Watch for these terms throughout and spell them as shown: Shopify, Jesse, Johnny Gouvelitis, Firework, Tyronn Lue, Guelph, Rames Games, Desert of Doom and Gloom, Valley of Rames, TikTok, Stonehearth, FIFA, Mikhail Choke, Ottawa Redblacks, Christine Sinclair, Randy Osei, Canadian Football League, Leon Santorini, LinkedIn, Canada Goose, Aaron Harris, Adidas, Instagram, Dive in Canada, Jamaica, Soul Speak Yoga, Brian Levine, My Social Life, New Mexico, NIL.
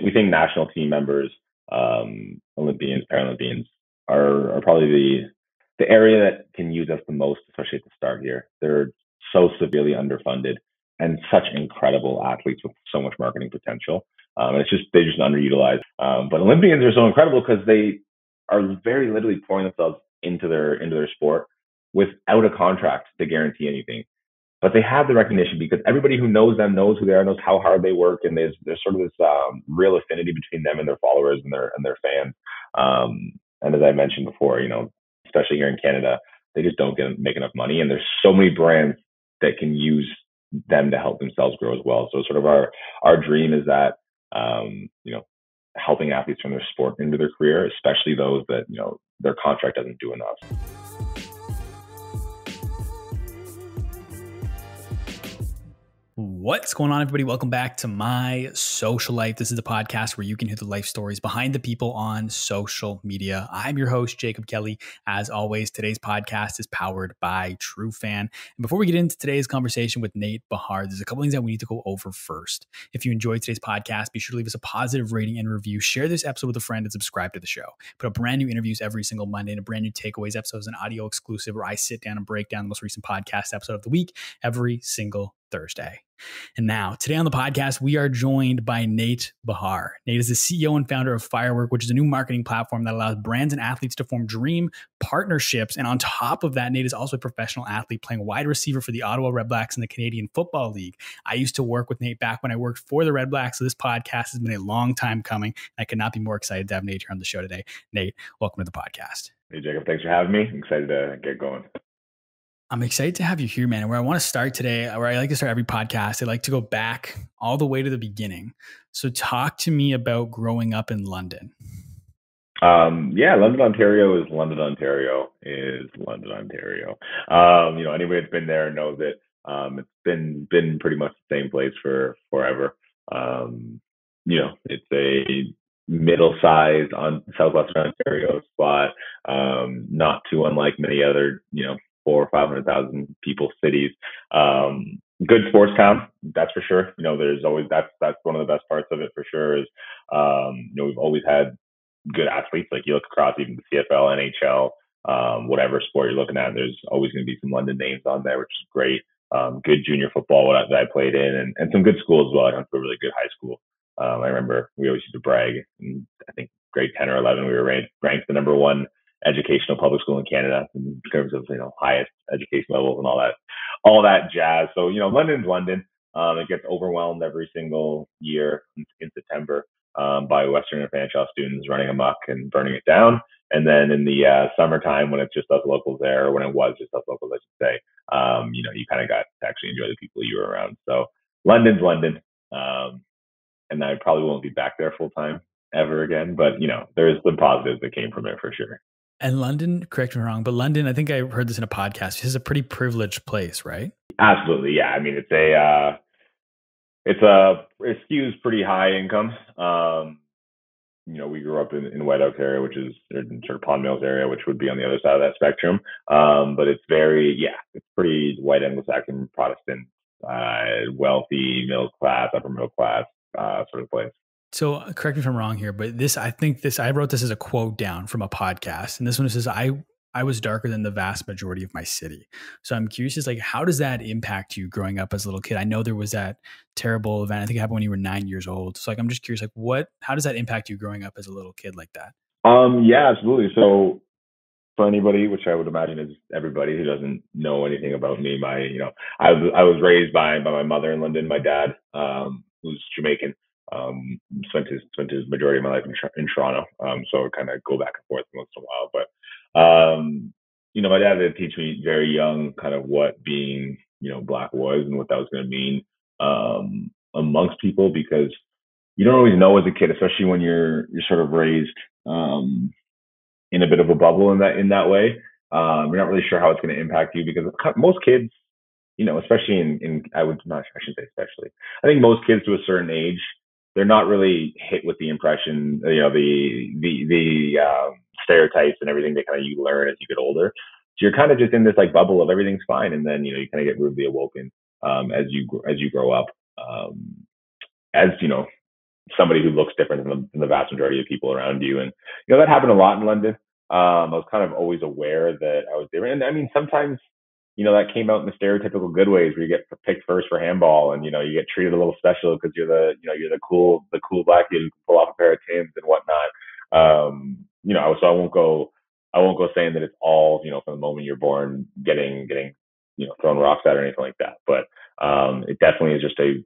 we think national team members, Olympians, Paralympians are probably the area that can use us the most, especially at the start here. They're so severely underfunded and such incredible athletes with so much marketing potential. And they're just underutilized. But Olympians are so incredible because they are very literally pouring themselves into their sport without a contract to guarantee anything. But they have the recognition because everybody who knows them knows who they are, knows how hard they work, and there's sort of this real affinity between them and their followers and their fans. And as I mentioned before, especially here in Canada, they just don't make enough money, and there's so many brands that can use them to help themselves grow as well. So sort of our dream is that helping athletes from their sport into their career, especially those that their contract doesn't do enough. What's going on, everybody? Welcome back to My Social Life. This is the podcast where you can hear the life stories behind the people on social media. I'm your host, Jacob Kelly. As always, today's podcast is powered by TruFan. And before we get into today's conversation with Nate Behar, there's a couple things that we need to go over first. If you enjoyed today's podcast, be sure to leave us a positive rating and review. Share this episode with a friend and subscribe to the show. Put up brand new interviews every single Monday and a brand new takeaways episode is an audio exclusive where I sit down and break down the most recent podcast episode of the week every single Thursday. And now today on the podcast, we are joined by Nate Behar. Nate is the CEO and founder of Firework, which is a new marketing platform that allows brands and athletes to form dream partnerships. And on top of that, Nate is also a professional athlete playing wide receiver for the Ottawa Redblacks in the Canadian Football League. I used to work with Nate back when I worked for the Redblacks, so this podcast has been a long time coming. I could not be more excited to have Nate here on the show today. Nate, welcome to the podcast. Hey, Jacob. Thanks for having me. I'm excited to get going. I'm excited to have you here, man. Where I want to start today, where I like to start every podcast, I like to go back all the way to the beginning. So talk to me about growing up in London. London, Ontario is London, Ontario. Anybody that's been there knows it. It's been pretty much the same place for forever. It's a middle-sized on southwestern Ontario spot, not too unlike many other, 400,000 or 500,000 people cities. Good sports town, that's for sure. There's always that's one of the best parts of it for sure is we've always had good athletes. Like you look across even the CFL, NHL, whatever sport you're looking at, there's always going to be some London names on there, which is great. Good junior football that I played in, and some good schools as well. I went to a really good high school. I remember we always used to brag. And I think grade 10 or 11, we were ranked the number one educational public school in Canada in terms of highest education levels and all that jazz. So London's London. It gets overwhelmed every single year in September by Western and Fanshawe students running amok and burning it down. And then in the summertime, when it's just us locals there, or when it was just us locals, I should say, you kind of got to actually enjoy the people you were around. So London's London, and I probably won't be back there full time ever again. But there's some positives that came from it for sure. And London, correct me if I'm wrong, but London, I think I heard this in a podcast, this is a pretty privileged place, right? Absolutely, yeah. I mean, it skews pretty high income. We grew up in White Oak area, which is in sort of Pond Mills area, which would be on the other side of that spectrum. But it's it's pretty white Anglo-Saxon, Protestant, wealthy, middle class, upper middle class sort of place. So correct me if I'm wrong here, but I wrote this as a quote down from a podcast. And this one says, I was darker than the vast majority of my city. So I'm curious, how does that impact you growing up as a little kid? I know there was that terrible event. I think it happened when you were 9 years old. So I'm just curious, how does that impact you growing up as a little kid like that? Yeah, absolutely. So for anybody, which I would imagine is everybody who doesn't know anything about me, I was raised by my mother in London, my dad, who's Jamaican. Spent his majority of my life in Toronto. So I kind of go back and forth once in a while, but, my dad did teach me very young kind of what being, black was and what that was going to mean, amongst people, because you don't always know as a kid, especially when you're sort of raised, in a bit of a bubble in that way. You're not really sure how it's going to impact you because most kids, especially I think most kids to a certain age, they're not really hit with the impression, the stereotypes and everything that you learn as you get older. So you're kind of just in this bubble of everything's fine. And then, you kind of get rudely awoken, as you grow up, as somebody who looks different than the vast majority of people around you. And, you know, that happened a lot in London. I was kind of always aware that I was different. And I mean, sometimes, you know, that came out in the stereotypical good ways where you get picked first for handball and, you know, you get treated a little special because you're the, you know, you're the cool black kid who can pull off a pair of Tims and whatnot. You know, so I won't go saying that it's all, you know, from the moment you're born getting, you know, thrown rocks at or anything like that. But it definitely is just a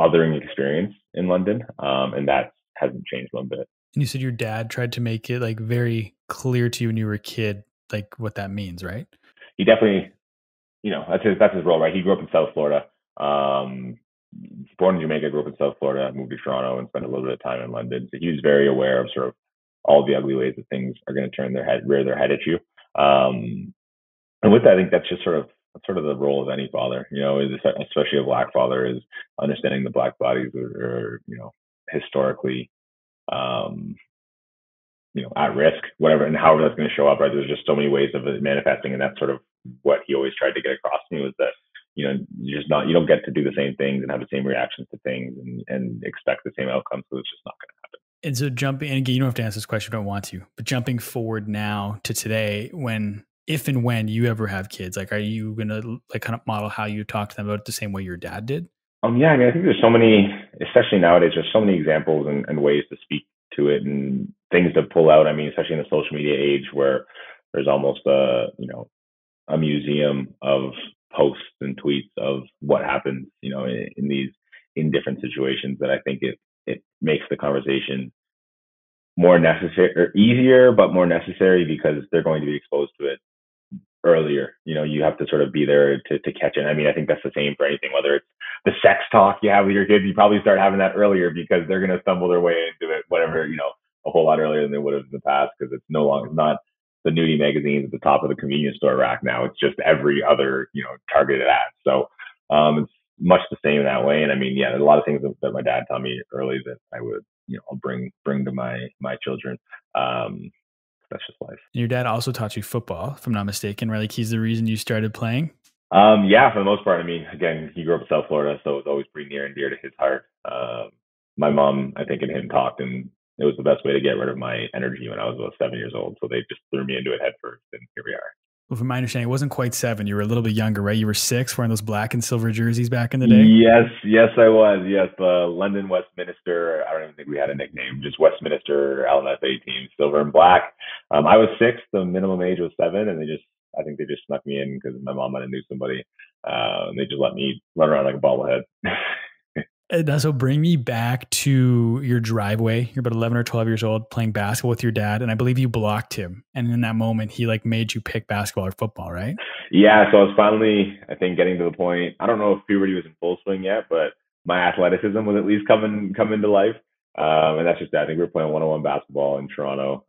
othering experience in London. And that hasn't changed one bit. And you said your dad tried to make it like very clear to you when you were a kid, like what that means, right? He definitely, you know, that's his role, right? He grew up in South Florida. Born in Jamaica, grew up in South Florida, moved to Toronto and spent a little bit of time in London. So he was very aware of sort of all the ugly ways that things are going to rear their head at you. And with that, I think that's just sort of the role of any father, you know, especially a black father, is understanding the black bodies are, you know, historically, you know, at risk, whatever, and however that's going to show up, right? There's just so many ways of it manifesting, and that's sort of what he always tried to get across to me, was that, you know, you don't get to do the same things and have the same reactions to things and expect the same outcomes. So it's just not going to happen. And so jumping, and again, you don't have to answer this question if you don't want to, but jumping forward now to today, if and when you ever have kids, like, are you going to like kind of model how you talk to them about it the same way your dad did? Yeah. I mean, I think there's so many, especially nowadays, there's so many examples and ways to speak to it and things to pull out. I mean, especially in the social media age where there's almost a, you know, a museum of posts and tweets of what happens, you know, in these, in different situations, that I think it makes the conversation more necessary, or easier, but more necessary, because they're going to be exposed to it earlier. You know, you have to sort of be there to catch it. I mean, I think that's the same for anything, whether it's the sex talk you have with your kids, you probably start having that earlier because they're going to stumble their way into it, whatever, you know, a whole lot earlier than they would have in the past, because it's no longer, it's not the nudie magazines at the top of the convenience store rack now. It's just every other, you know, targeted ad. So it's much the same in that way. And I mean, yeah, there's a lot of things that my dad taught me early that I would, you know, I'll bring to my children. That's just life. And your dad also taught you football, if I'm not mistaken, right? Like, he's the reason you started playing? Yeah, for the most part. I mean, again, he grew up in South Florida, so it was always pretty near and dear to his heart. My mom, I think, and him talked, and it was the best way to get rid of my energy when I was about 7 years old. So they just threw me into it head first, and here we are. Well, from my understanding, it wasn't quite 7. You were a little bit younger, right? You were 6, wearing those black and silver jerseys back in the day. Yes, I was. Yes, London Westminster. I don't even think we had a nickname. Just Westminster LMFA team, silver and black. I was 6. The minimum age was 7, and I think they just snuck me in because my mom might have knew somebody. And they just let me run around like a bobblehead. And so bring me back to your driveway. You're about 11 or 12 years old, playing basketball with your dad. And I believe you blocked him. And in that moment, he like made you pick basketball or football, right? Yeah. So I was finally, I think, getting to the point. I don't know if puberty was in full swing yet, but my athleticism was at least coming to life. And that's just that. I think we were playing one-on-one basketball in Toronto.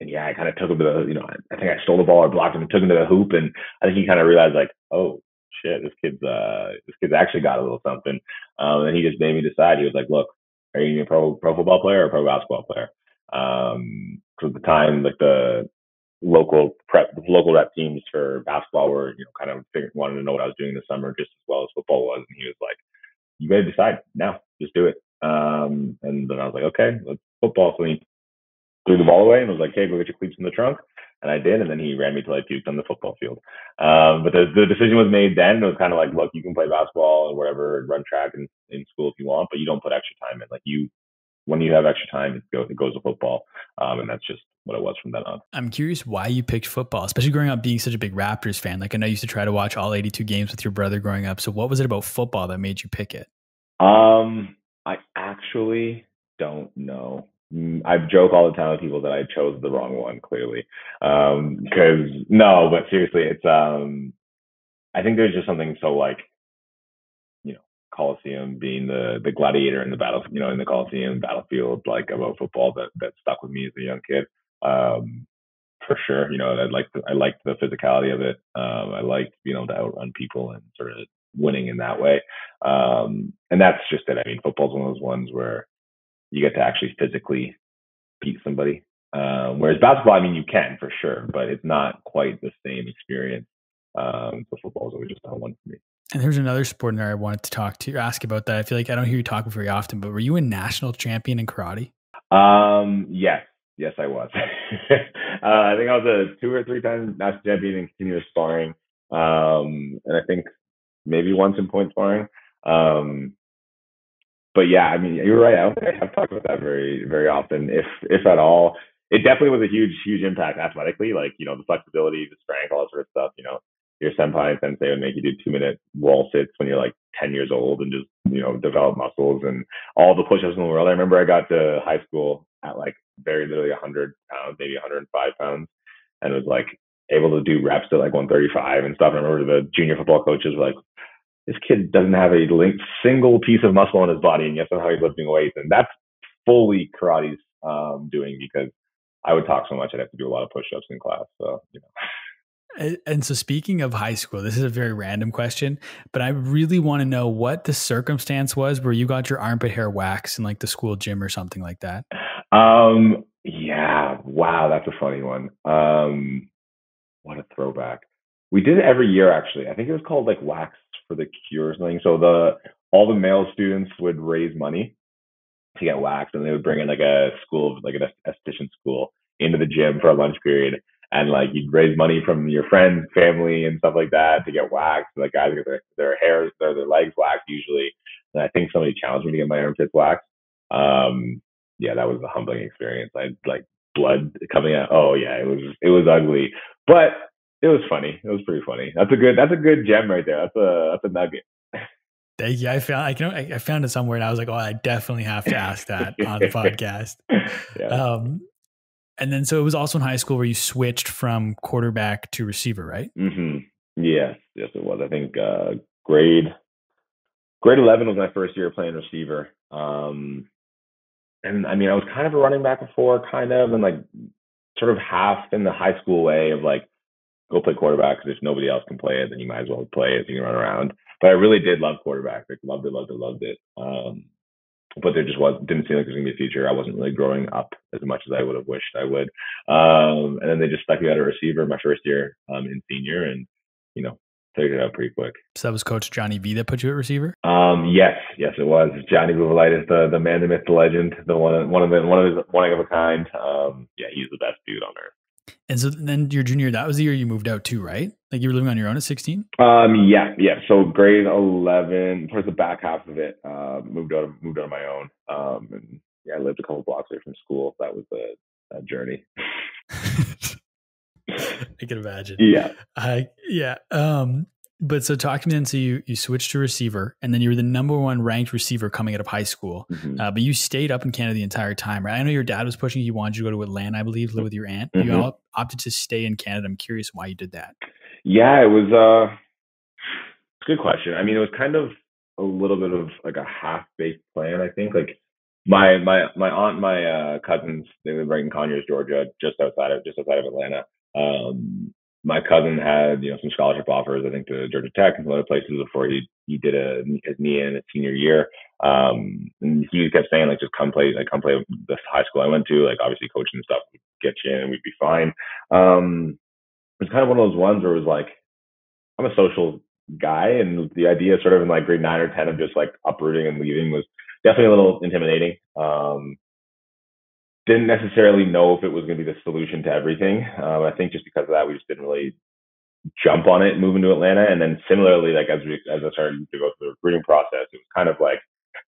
And yeah, I kind of took him to the, you know, I think I stole the ball or blocked him and took him to the hoop. And I think he kind of realized, like, oh, shit, this kid's actually got a little something. And he just made me decide. He was like, look, are you a pro football player or a pro basketball player? Because at the time, like, the local rep teams for basketball were, you know, kind of wanted to know what I was doing this summer just as well as football was. And he was like, you gotta decide now, just do it. And then I was like, okay, let's football. So he threw the ball away and was like, hey, go get your cleats in the trunk. And I did, and then he ran me till I puked on the football field. But the decision was made then. It was kind of like, look, you can play basketball or whatever, and run track in school if you want, but you don't put extra time in. Like, you, when you have extra time, it goes to football. And that's just what it was from then on. I'm curious why you picked football, especially growing up being such a big Raptors fan. Like, I know you used to try to watch all 82 games with your brother growing up. So what was it about football that made you pick it? I actually don't know. I joke all the time with people that I chose the wrong one, clearly. But seriously, it's, I think there's just something so, like, you know, Coliseum being the gladiator in the battle, you know, in the Coliseum battlefield, like, about football that stuck with me as a young kid. For sure. You know, I liked the physicality of it. I liked being able to outrun people and sort of winning in that way. And that's just it. I mean, football's one of those ones where you get to actually physically beat somebody. Whereas basketball, I mean, you can for sure, but it's not quite the same experience. So football is always just that one for me. And there's another sport in there I wanted to ask about that. I feel like I don't hear you talk very often, but were you a national champion in karate? Yes, I was. I think I was a 2 or 3 time national champion in continuous sparring. And I think maybe once in point sparring. But yeah, I mean, you're right. I don't think I've talked about that very, very often, if at all. It definitely was a huge, huge impact athletically. Like, you know, the flexibility, the strength, all that sort of stuff. You know, your senpai and sensei would make you do 2-minute wall sits when you're like 10 years old and just, you know, develop muscles and all the push-ups in the world. I remember I got to high school at like very literally 100 pounds, maybe 105 pounds, and was like able to do reps at like 135 and stuff. I remember the junior football coaches were like, this kid doesn't have a single piece of muscle in his body, and yet somehow he's lifting weights. And that's fully karate's doing, because I would talk so much, I'd have to do a lot of push-ups in class. So, you know. And so, speaking of high school, this is a very random question, but I really want to know what the circumstance was where you got your armpit hair waxed in like the school gym or something like that. Yeah. Wow. That's a funny one. What a throwback. We did it every year, actually. I think it was called like Wax for the Cure or something. So all the male students would raise money to get waxed, and they would bring in like a school, like an esthetician school, into the gym for a lunch period. And like, you'd raise money from your friends, family, and stuff like that to get waxed. Like, guys get their hairs, their legs waxed usually. And I think somebody challenged me to get my armpits waxed. Yeah, that was a humbling experience. I had like blood coming out. Oh yeah, it was ugly, but it was funny. It was pretty funny. That's a good gem right there. That's a nugget. Thank you. I found it somewhere, and I was like, oh, I definitely have to ask that on the podcast. Yeah. And then, so it was also in high school where you switched from quarterback to receiver, right? Mm-hmm. Yes, it was. I think grade 11 was my first year playing receiver. And I mean, I was kind of a running back before, kind of, and like sort of half in the high school way of like, go play quarterback, because if nobody else can play it, then you might as well play it, so you can run around. But I really did love quarterback. Like, loved it. But there just didn't seem like there was going to be a future. I wasn't really growing up as much as I would have wished I would. And then they just stuck me out a receiver my first year in senior, and, you know, figured it out pretty quick. So that was Coach Johnny B that put you at receiver? Yes, it was. Johnny Gouvelitis, the man, the myth, the legend, the one of a kind. Yeah, he's the best dude on earth. And so then your junior, that was the year you moved out too, right? Like, you were living on your own at 16? Yeah. So grade 11, towards the back half of it, moved out on my own. And yeah, I lived a couple blocks away from school. That was a journey. I can imagine. Yeah. But so talk to me then. So you switched to receiver, and then you were the #1 ranked receiver coming out of high school. Mm-hmm. But you stayed up in Canada the entire time, right? I know your dad was pushing you. He wanted you to go to Atlanta, I believe, live with your aunt. Mm-hmm. You opted to stay in Canada. I'm curious why you did that. Yeah, it was a good question. I mean, it was kind of a little bit of like a half-baked plan, I think. Like my aunt, my cousins, they live right in Conyers, Georgia, just outside of Atlanta. My cousin had, you know, some scholarship offers, I think, to Georgia Tech and some other places before he did his knee in his senior year. And he kept saying, like, just come play the high school I went to. Like, obviously coaching and stuff would get you in and we'd be fine. It was kind of one of those ones where it was like, I'm a social guy, and the idea sort of in like grade 9 or 10 of just like uprooting and leaving was definitely a little intimidating. Didn't necessarily know if it was going to be the solution to everything. I think just because of that, we just didn't really jump on it, moving to Atlanta. And then similarly, like as I started to go through the recruiting process, it was kind of like,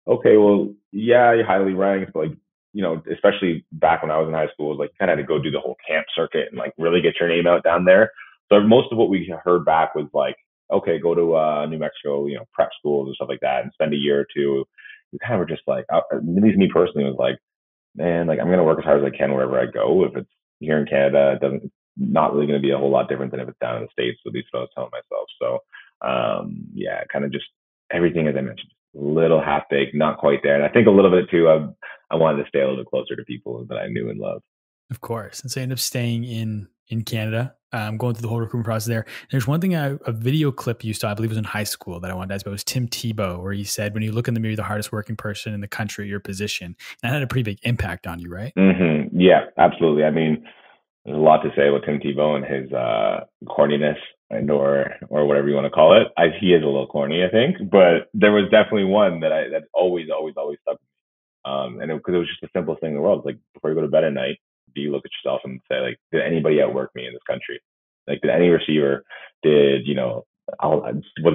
okay, well, yeah, you're highly ranked, but like, you know, especially back when I was in high school, it was like you kind of had to go do the whole camp circuit and like really get your name out down there. So most of what we heard back was like, okay, go to New Mexico, you know, prep schools and stuff like that, and spend a year or two. We kind of were just like, at least me personally was like, man, like, I'm going to work as hard as I can wherever I go. If it's here in Canada, it doesn't, not really going to be a whole lot different than if it's down in the States, at least what I was telling myself. So, yeah, kind of just everything, as I mentioned, a little half-baked, not quite there. And I think a little bit too, I wanted to stay a little bit closer to people that I knew and loved. Of course. And so I ended up staying in Canada, going through the whole recruitment process there. And there's one thing, a video clip you saw, I believe it was in high school, that I wanted to ask about. It was Tim Tebow, where he said, when you look in the mirror, the hardest working person in the country at your position. And that had a pretty big impact on you, right? Mm-hmm. Yeah, absolutely. I mean, there's a lot to say about Tim Tebow and his corniness. and or whatever you want to call it. He is a little corny, I think, but there was definitely one that always stuck with me. And because it was just the simplest thing in the world. It's like, before you go to bed at night, do you look at yourself and say, like, did anybody outwork me in this country? Like, did any receiver? Was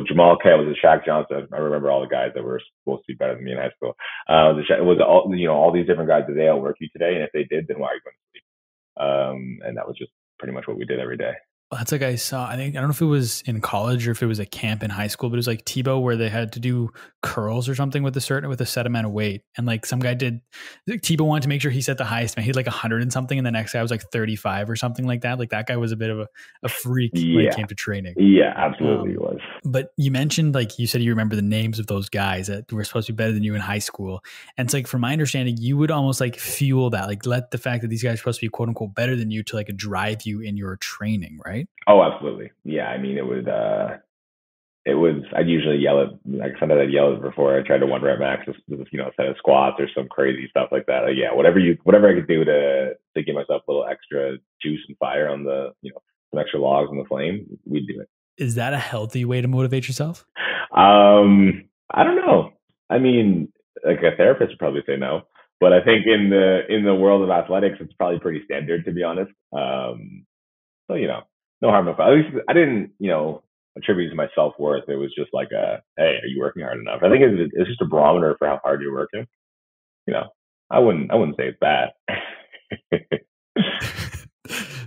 Jamal K? Was it Shaq Johnson? I remember all the guys that were supposed to be better than me in high school. All these different guys, did they outwork you today? And if they did, then why are you going to sleep? And that was just pretty much what we did every day. That's like, I don't know if it was in college or if it was a camp in high school, but it was like Tebow, where they had to do curls or something with a set amount of weight. And like some guy Tebow wanted to make sure he set the highest, man. He had like 100 and something. And the next guy was like 35 or something like that. Like that guy was a bit of a freak when it came to training. Yeah, absolutely. He was. But you mentioned, like you said, you remember the names of those guys that were supposed to be better than you in high school. And it's like, from my understanding, you would almost like fuel that, like let the fact that these guys are supposed to be quote unquote better than you to like drive you in your training, right? Oh, absolutely. Yeah. I mean, I'd usually yell at, like, sometimes I'd yell at before I tried to 1-rep max, a set of squats or some crazy stuff like that. Like, yeah, whatever I could do to give myself a little extra juice and fire on some extra logs on the flame, we'd do it. Is that a healthy way to motivate yourself? I don't know. I mean, like, a therapist would probably say no, but I think in the world of athletics, it's probably pretty standard, to be honest. No harm, no foul. At least I didn't, attribute to my self-worth. It was just like hey, are you working hard enough? I think it's just a barometer for how hard you're working. I wouldn't say it's bad.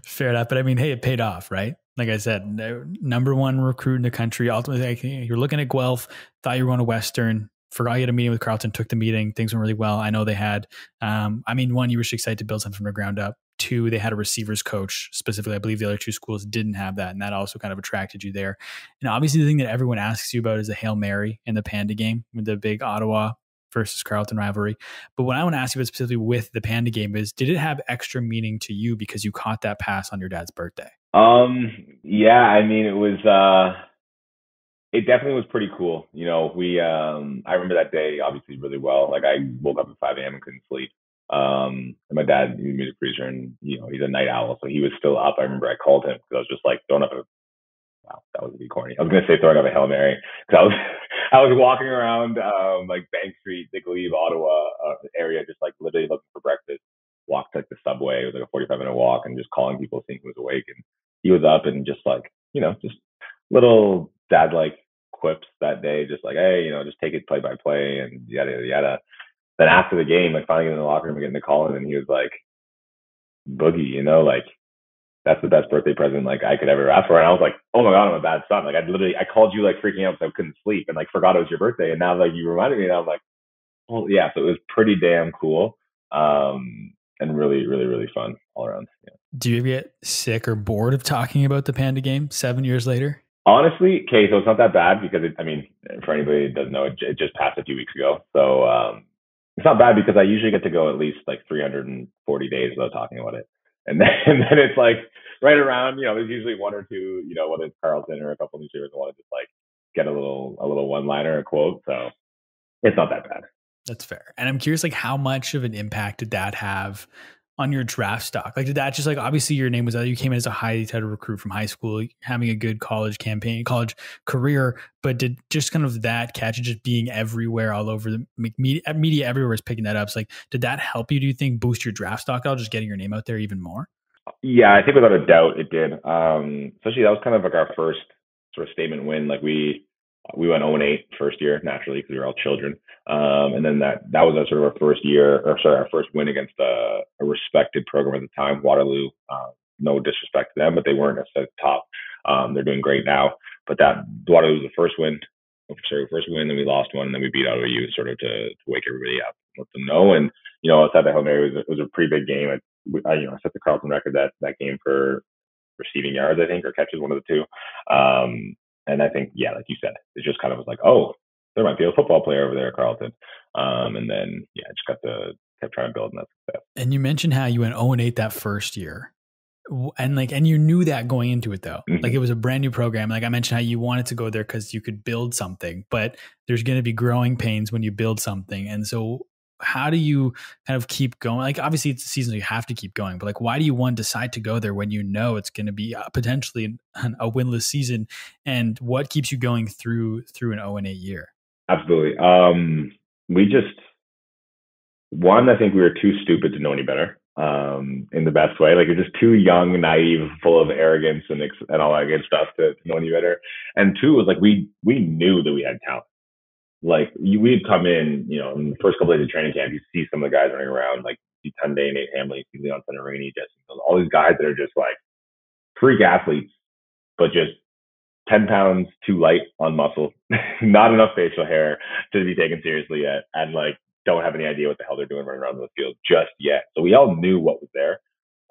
Fair enough. But I mean, hey, it paid off, right? Like I said, #1 recruit in the country. Ultimately, you're looking at Guelph, thought you were going to Western, forgot you had a meeting with Carleton, took the meeting. Things went really well. I know they had, one, you were just excited to build something from the ground up. 2, they had a receivers coach specifically. I believe the other 2 schools didn't have that. And that also kind of attracted you there. And obviously the thing that everyone asks you about is the Hail Mary and the Panda game with the big Ottawa versus Carleton rivalry. But what I want to ask you about specifically with the Panda game is, did it have extra meaning to you because you caught that pass on your dad's birthday? It was, it definitely was pretty cool. I remember that day obviously really well. Like, I woke up at 5 a.m. and couldn't sleep. And my dad, he's a music preacher, and he's a night owl, so he was still up. I remember I called him because I was just like, wow, that was a bit corny. I was gonna say throwing up a Hail Mary because I was walking around like Bank Street, the Glebe, Ottawa area, just like literally looking for breakfast. Walked to, like, the subway. It was like a 45-minute walk, and just calling people, seeing who was awake, and he was up, and just like just little dad like quips that day, just like, hey, just take it play by play and yada yada yada. Then after the game, like, finally getting in the locker room and getting to call him, and he was like, Boogie, that's the best birthday present like I could ever ask for. And I was like, oh my God, I'm a bad son. Like, I called you like freaking out because I couldn't sleep and like forgot it was your birthday. And now like you reminded me, and I'm like, well, yeah. So it was pretty damn cool. And really, really, really fun all around. Yeah. Do you ever get sick or bored of talking about the Panda game 7 years later? Honestly, okay, so it's not that bad because for anybody that doesn't know, it just passed a few weeks ago. So, it's not bad because I usually get to go at least like 340 days without talking about it. And then it's like right around, there's usually 1 or 2, whether it's Carleton or a couple of newspapers that want to just like get a little one-liner, a quote. So it's not that bad. That's fair. And I'm curious, like, how much of an impact did that have on your draft stock? Like, did that just like, obviously your name was out, you came in as a highly touted recruit from high school, having a good college career, but did just kind of that catch, just being everywhere all over the media everywhere is picking that up. So like, did that help you, do you think, boost your draft stock at all, just getting your name out there even more? Yeah, I think without a doubt it did. Especially that was kind of like our first sort of statement win. Like, we went 0-8 first year, naturally, because we were all children. And then that was our first win against a respected program at the time, Waterloo. No disrespect to them, but they weren't necessarily top. They're doing great now. But that Waterloo was the first win. Then we lost one, and then we beat Ottawa U sort of to wake everybody up, let them know. And, outside the Hail Mary, it was a pretty big game. I set the Carleton record that game for receiving yards, I think, or catches, one of the 2. And I think, yeah, like you said, it just kind of was like, oh, there might be a football player over there at Carleton. And then, yeah, I just kept trying to build on that success. And you mentioned how you went 0-8 that first year. And you knew that going into it, though. Mm-hmm. Like, it was a brand new program. Like I mentioned, how you wanted to go there because you could build something, but there's going to be growing pains when you build something. And so how do you kind of keep going? Like, obviously it's a season you have to keep going, but like, why do you decide to go there when you know it's going to be potentially a winless season? And what keeps you going through an 0-8 year? Absolutely. We just, one, I think we were too stupid to know any better, in the best way. Like, you're just too young, naive, full of arrogance and all that good stuff to know any better. And two, it was like, we knew that we had talent. Like, we'd come in, you know, in the first couple of days of training camp, you see some of the guys running around, like you see Tunde, Nate Hamley, you see Leon Santorini, Jesse, all these guys that are just like freak athletes, but just 10 pounds too light on muscle, not enough facial hair to be taken seriously yet, and like don't have any idea what the hell they're doing running around the field just yet. So we all knew what was there.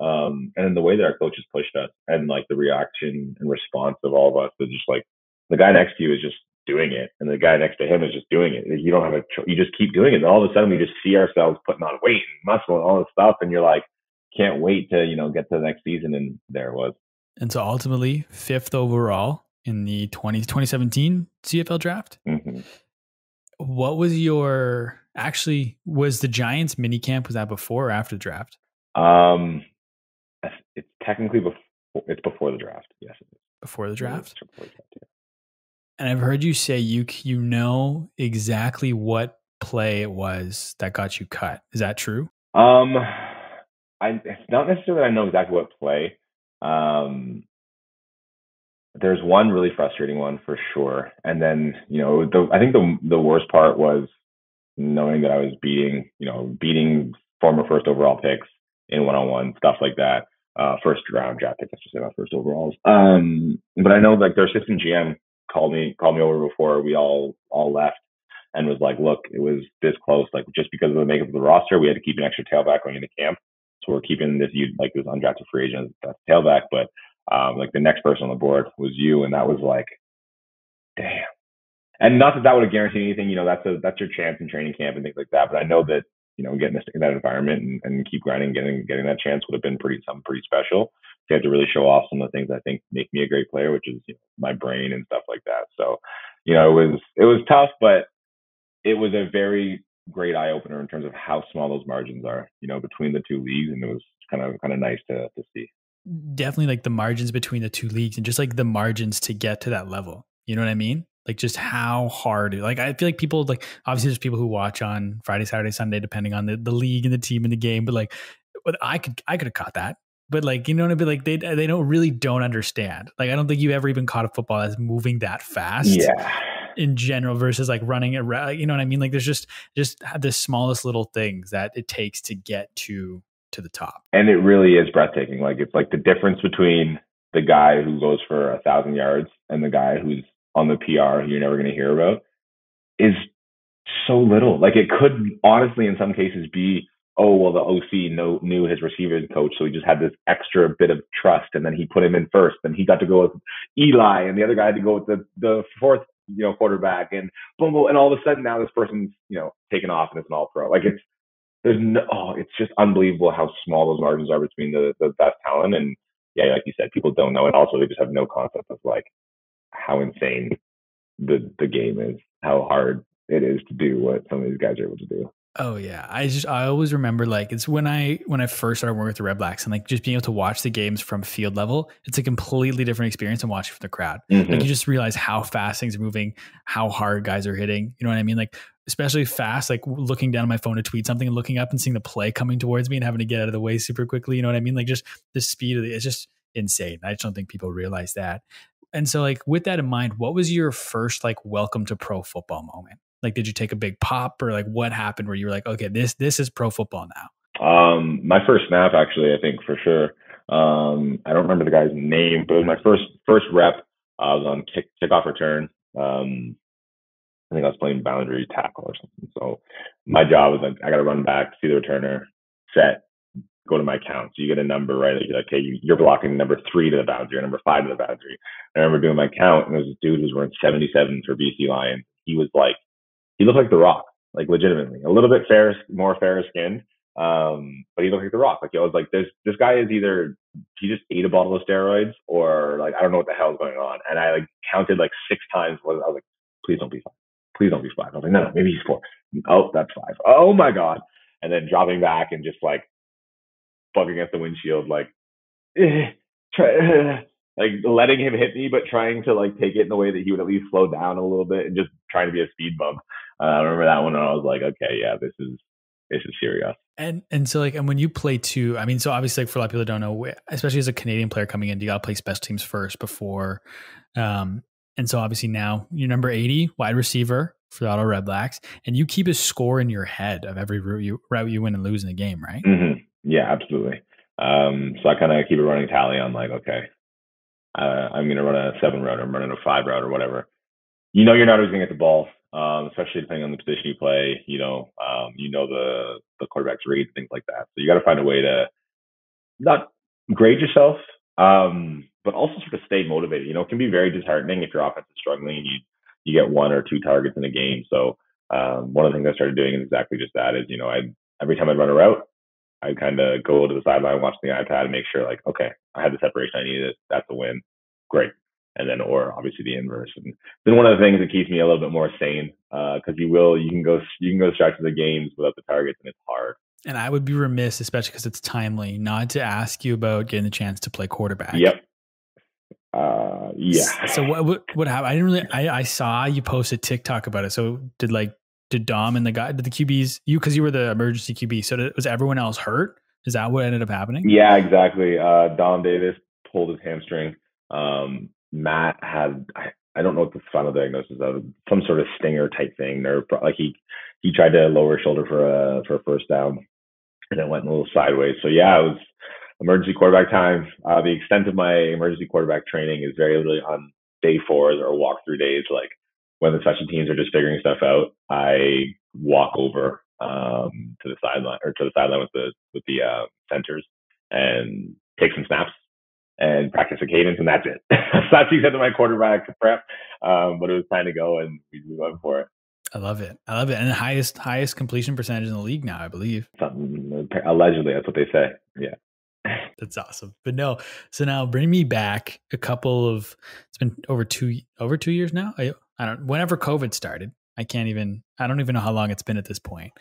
And then the way that our coaches pushed us and like the reaction and response of all of us was just like, the guy next to you is just doing it, and the guy next to him is just doing it. You don't have you just keep doing it. And all of a sudden we just see ourselves putting on weight and muscle and all this stuff. And you're like, can't wait to, you know, get to the next season. And there it was. And so ultimately 5th overall in the 2017 CFL draft. Mm-hmm. What was was the Giants mini camp, was that before or after the draft? It's technically before the draft. Yes. It is. Before the draft. Before the draft, yeah. And I've heard you say you know exactly what play it was that got you cut. Is that true? It's not necessarily that I know exactly what play. There's one really frustrating one for sure. And then, you know, I think the worst part was knowing that I was beating former first overall picks in one-on-one, stuff like that. First round draft picks, I should say, not first overalls. But I know like their assistant GM called me over before we all left and was like, look, it was this close. Like, just because of the makeup of the roster, we had to keep an extra tailback going into camp. So we're keeping this undrafted free agent as a tailback, but like the next person on the board was you, and that was like, damn. And not that would have guaranteed anything, you know. That's your chance in training camp and things like that. But I know that, you know, getting in that environment and keep grinding, getting that chance would have been pretty special. So you had to really show off some of the things I think make me a great player, which is, you know, my brain and stuff like that. So, you know, it was tough, but it was a very great eye opener in terms of how small those margins are, you know, between the two leagues, and it was kind of nice to see. Definitely like the margins between the two leagues and just like the margins to get to that level. You know what I mean? Like just how hard, like I feel like people, like obviously there's people who watch on Friday, Saturday, Sunday, depending on the league and the team and the game. But like I could have caught that. But like, you know what I mean? Like they don't understand. Like, I don't think you ever even caught a football that's moving that fast. Yeah. In general, versus like running around, you know what I mean? Like there's just the smallest little things that it takes to get to the top. And it really is breathtaking. Like it's like the difference between the guy who goes for 1,000 yards and the guy who's on the PR who you're never going to hear about is so little. Like it could honestly in some cases be, oh, well, the OC knew his receivers coach, so he just had this extra bit of trust, and then he put him in first, and he got to go with Eli, and the other guy had to go with the fourth, you know, quarterback, and boom, boom, and all of a sudden now this person's, you know, taken off and it's an all-pro. Like it's, it's just unbelievable how small those margins are between the best talent. And yeah, like you said, people don't know. And also they just have no concept of like how insane the game is, how hard it is to do what some of these guys are able to do. Oh yeah. I always remember, like, it's when I first started working with the Redblacks and like just being able to watch the games from field level, it's a completely different experience than watching from the crowd. Mm-hmm. Like you just realize how fast things are moving, how hard guys are hitting. You know what I mean? Like especially fast, like looking down at my phone to tweet something and looking up and seeing the play coming towards me and having to get out of the way super quickly. You know what I mean? Like just the speed of it's just insane. I just don't think people realize that. And so like with that in mind, what was your first like welcome to pro football moment? Like, did you take a big pop, or like what happened where you were like, okay, this is pro football now? My first snap, actually, I think for sure. I don't remember the guy's name, but it was my first rep. I was on kickoff return. I think I was playing boundary tackle or something. So my job was like, I got to run back, see the returner, set, go to my count. So you get a number, right? You're like, hey, you're blocking number 3 to the boundary, or number 5 to the boundary. I remember doing my count, and there was this dude who was wearing 77 for BC Lions. He was like, he looked like The Rock, like legitimately. A little bit more fair skinned, but he looked like The Rock. Like I was like, this guy is either he just ate a bottle of steroids, or like I don't know what the hell is going on. And I like counted like 6 times. I was like, please don't be fine. please don't be five. I was like, no, maybe he's four. Oh, that's five. Oh my God. And then dropping back and just like bugging at the windshield, like, like letting him hit me, but trying to like take it in a way that he would at least slow down a little bit and just trying to be a speed bump. I remember that one and I was like, okay, yeah, this is serious. And so like, and when you play two, I mean, so obviously like for a lot of people that don't know, especially as a Canadian player coming in, you got to place best teams first before, and so obviously now you're number 80 wide receiver for the Ottawa Redblacks, and you keep a score in your head of every route you win and lose in the game, right? Mm-hmm. Yeah, absolutely. So I kind of keep a running tally on like, okay, I'm going to run a 7 route, I'm running a 5 route or whatever. You know, you're not always going to get the ball, especially depending on the position you play, the quarterback's read, things like that. So you got to find a way to not grade yourself, but also sort of stay motivated. You know, it can be very disheartening if your offense is struggling and you get 1 or 2 targets in a game. So one of the things I started doing is exactly just that is, you know, every time I'd run a route, I'd kind of go to the sideline, watch the iPad and make sure like, okay, I had the separation I needed. That's a win. Great. And then, or obviously the inverse. And then one of the things that keeps me a little bit more sane, cause you can go start to the games without the targets and it's hard. And I would be remiss, especially cause it's timely, not to ask you about getting the chance to play quarterback. Yep. Yeah. So what happened? I saw you post a TikTok about it. So did Dom and the guy, did the QBs, cause you were the emergency QB. So was everyone else hurt? Is that what ended up happening? Yeah, exactly. Dom Davis pulled his hamstring. Matt had, I don't know what the final diagnosis is, some sort of stinger type thing. Or like he tried to lower his shoulder for a first down and it went a little sideways. So yeah, it was emergency quarterback time. The extent of my emergency quarterback training is very literally on day 4s or walkthrough days, like when the special teams are just figuring stuff out. I walk over to the sideline with the centers and take some snaps and practice a cadence, and that's it. So that's the extent of my quarterback prep, but it was time to go, and we went for it. I love it. And the highest completion percentage in the league now, I believe. Something, allegedly, that's what they say. Yeah. That's awesome. But no, so now bring me back a couple of, it's been over two years now. I don't, whenever COVID started, I don't even know how long it's been at this point.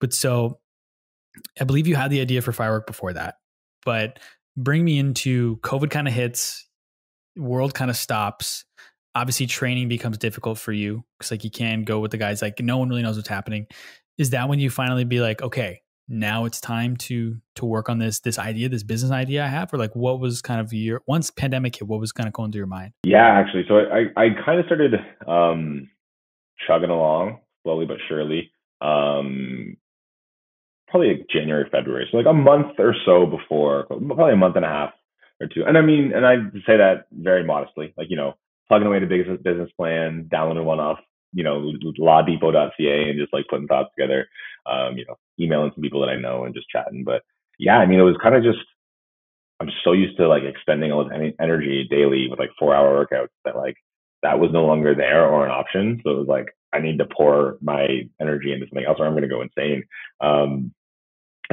But so I believe you had the idea for Firework before that, but bring me into COVID kind of hits, world kind of stops. Obviously training becomes difficult for you because like you can go with the guys, like no one really knows what's happening. Is that when you finally be like, okay, now it's time to work on this idea, this business idea I have? Or like, what was kind of your, once pandemic hit, what was kind of going through your mind? Yeah, actually. So I kind of started chugging along slowly but surely, probably like January, February. So like a month or so before, probably a month and a half or two. And I mean, and I say that very modestly, like, you know, plugging away the biggest business plan, downloading one off, you know, lawdepot.ca and just like putting thoughts together, you know, emailing some people that I know and just chatting. But yeah, I mean, it was kind of just, I'm so used to like expending all the energy daily with like 4-hour workouts that like that was no longer there or an option. So it was like, I need to pour my energy into something else or I'm going to go insane. And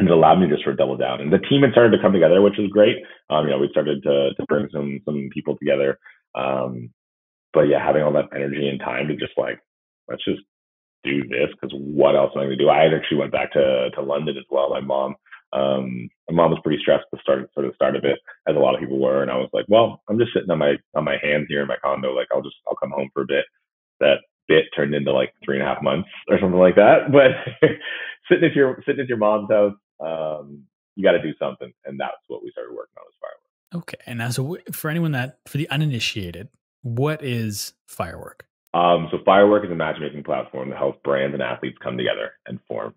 it allowed me to sort of double down. And the team had started to come together, which was great. You know, we started to bring some people together. But yeah, having all that energy and time to just like, let's just do this because what else am I going to do? I actually went back to London as well. My mom was pretty stressed at the start of it, as a lot of people were. And I was like, well, I'm just sitting on my hands here in my condo. Like I'll come home for a bit. That bit turned into like 3.5 months or something like that. But sitting at your mom's house, you got to do something. And that's what we started working on was Firework. Okay. And now, so for anyone for the uninitiated, what is Firework? So Firework is a matchmaking platform that helps brands and athletes come together and form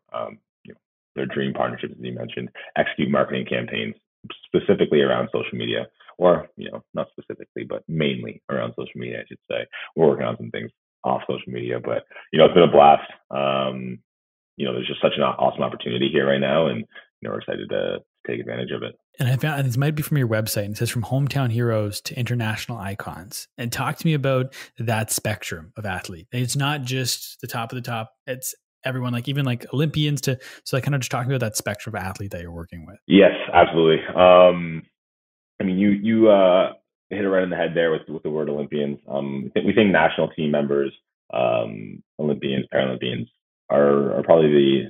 their dream partnerships, as you mentioned, execute marketing campaigns specifically around social media, or, you know, not specifically, but mainly around social media, I should say. We're working on some things off social media, but, you know, it's been a blast. You know, there's just such an awesome opportunity here right now, and, you know, we're excited to take advantage of it. And I found, and this might be from your website, and it says from hometown heroes to international icons. And talk to me about that spectrum of athlete. It's not just the top of the top. It's everyone, like even like Olympians to, so like kind of just talking about that spectrum of athlete that you're working with. Yes, absolutely. I mean, you hit it right in the head there with the word Olympians. We think national team members, Olympians, Paralympians are probably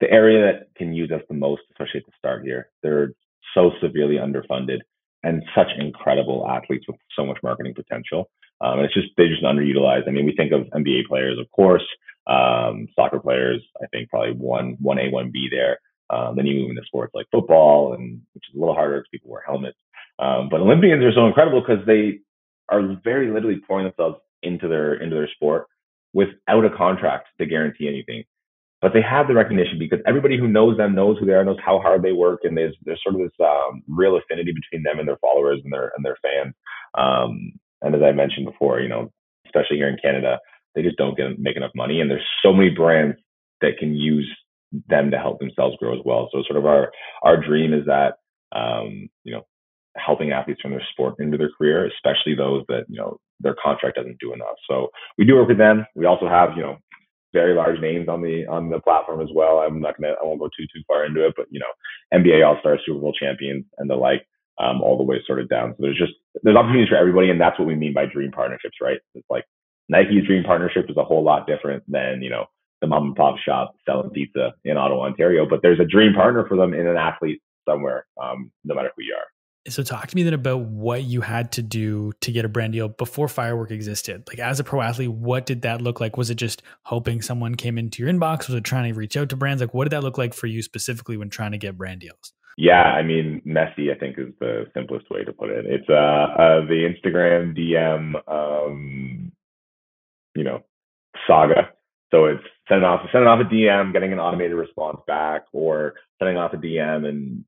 the area that can use us the most, especially at the start here. They're so severely underfunded and such incredible athletes with so much marketing potential. And it's just, they're just underutilized. I mean, we think of NBA players, of course, soccer players, I think probably 1A, 1B there. Then you move into sports like football, and which is a little harder because people wear helmets. But Olympians are so incredible because they are very literally pouring themselves into their sport without a contract to guarantee anything. But they have the recognition because everybody who knows them knows who they are, knows how hard they work, and there's sort of this real affinity between them and their followers and their fans. And as I mentioned before, you know, especially here in Canada, they just don't make enough money, and there's so many brands that can use them to help themselves grow as well. So sort of our dream is that you know, helping athletes from their sport into their career, especially those that, you know, their contract doesn't do enough. So we do work with them. We also have, you know, very large names on the platform as well. I won't go too far into it, but you know, NBA All-Stars, Super Bowl champions, and the like, all the way sort of down. So there's opportunities for everybody, and that's what we mean by dream partnerships, right? It's like Nike's dream partnership is a whole lot different than, you know, the mom and pop shop selling pizza in Ottawa, Ontario, but there's a dream partner for them in an athlete somewhere, no matter who you are. So talk to me then about what you had to do to get a brand deal before Firework existed. Like, as a pro athlete, what did that look like? Was it just hoping someone came into your inbox? Was it trying to reach out to brands? Like, what did that look like for you specifically when trying to get brand deals? Yeah, I mean, messy, I think, is the simplest way to put it. It's the Instagram DM, you know, saga. So it's sending off a DM, getting an automated response back, or sending off a DM and